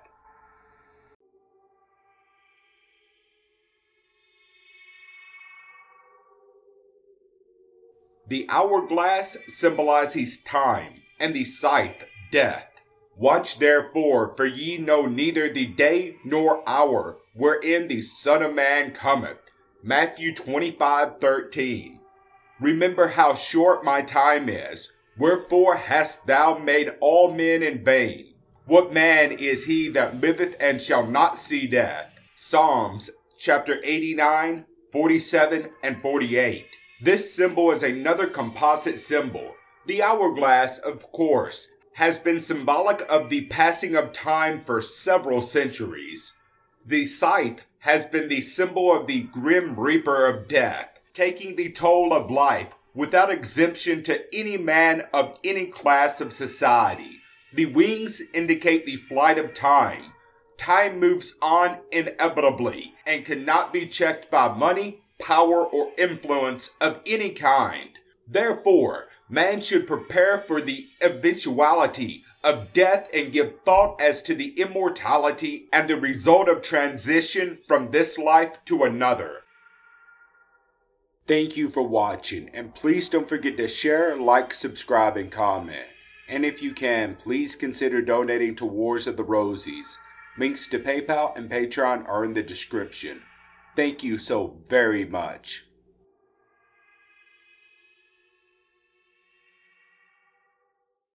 The hourglass symbolizes time, and the scythe, death. Watch therefore, for ye know neither the day nor hour wherein the Son of Man cometh. Matthew 25:13. Remember how short my time is. Wherefore hast thou made all men in vain? What man is he that liveth and shall not see death? Psalms 89:47-48. This symbol is another composite symbol. The hourglass, of course, has been symbolic of the passing of time for several centuries. The scythe has been the symbol of the grim reaper of death, taking the toll of life without exemption to any man of any class of society. The wings indicate the flight of time. Time moves on inevitably and cannot be checked by money, power, or influence of any kind. Therefore, man should prepare for the eventuality of death and give thought as to the immortality and the result of transition from this life to another. Thank you for watching, and please don't forget to share, like, subscribe, and comment. And if you can, please consider donating to Wars of the Rosies. Links to PayPal and Patreon are in the description. Thank you so very much.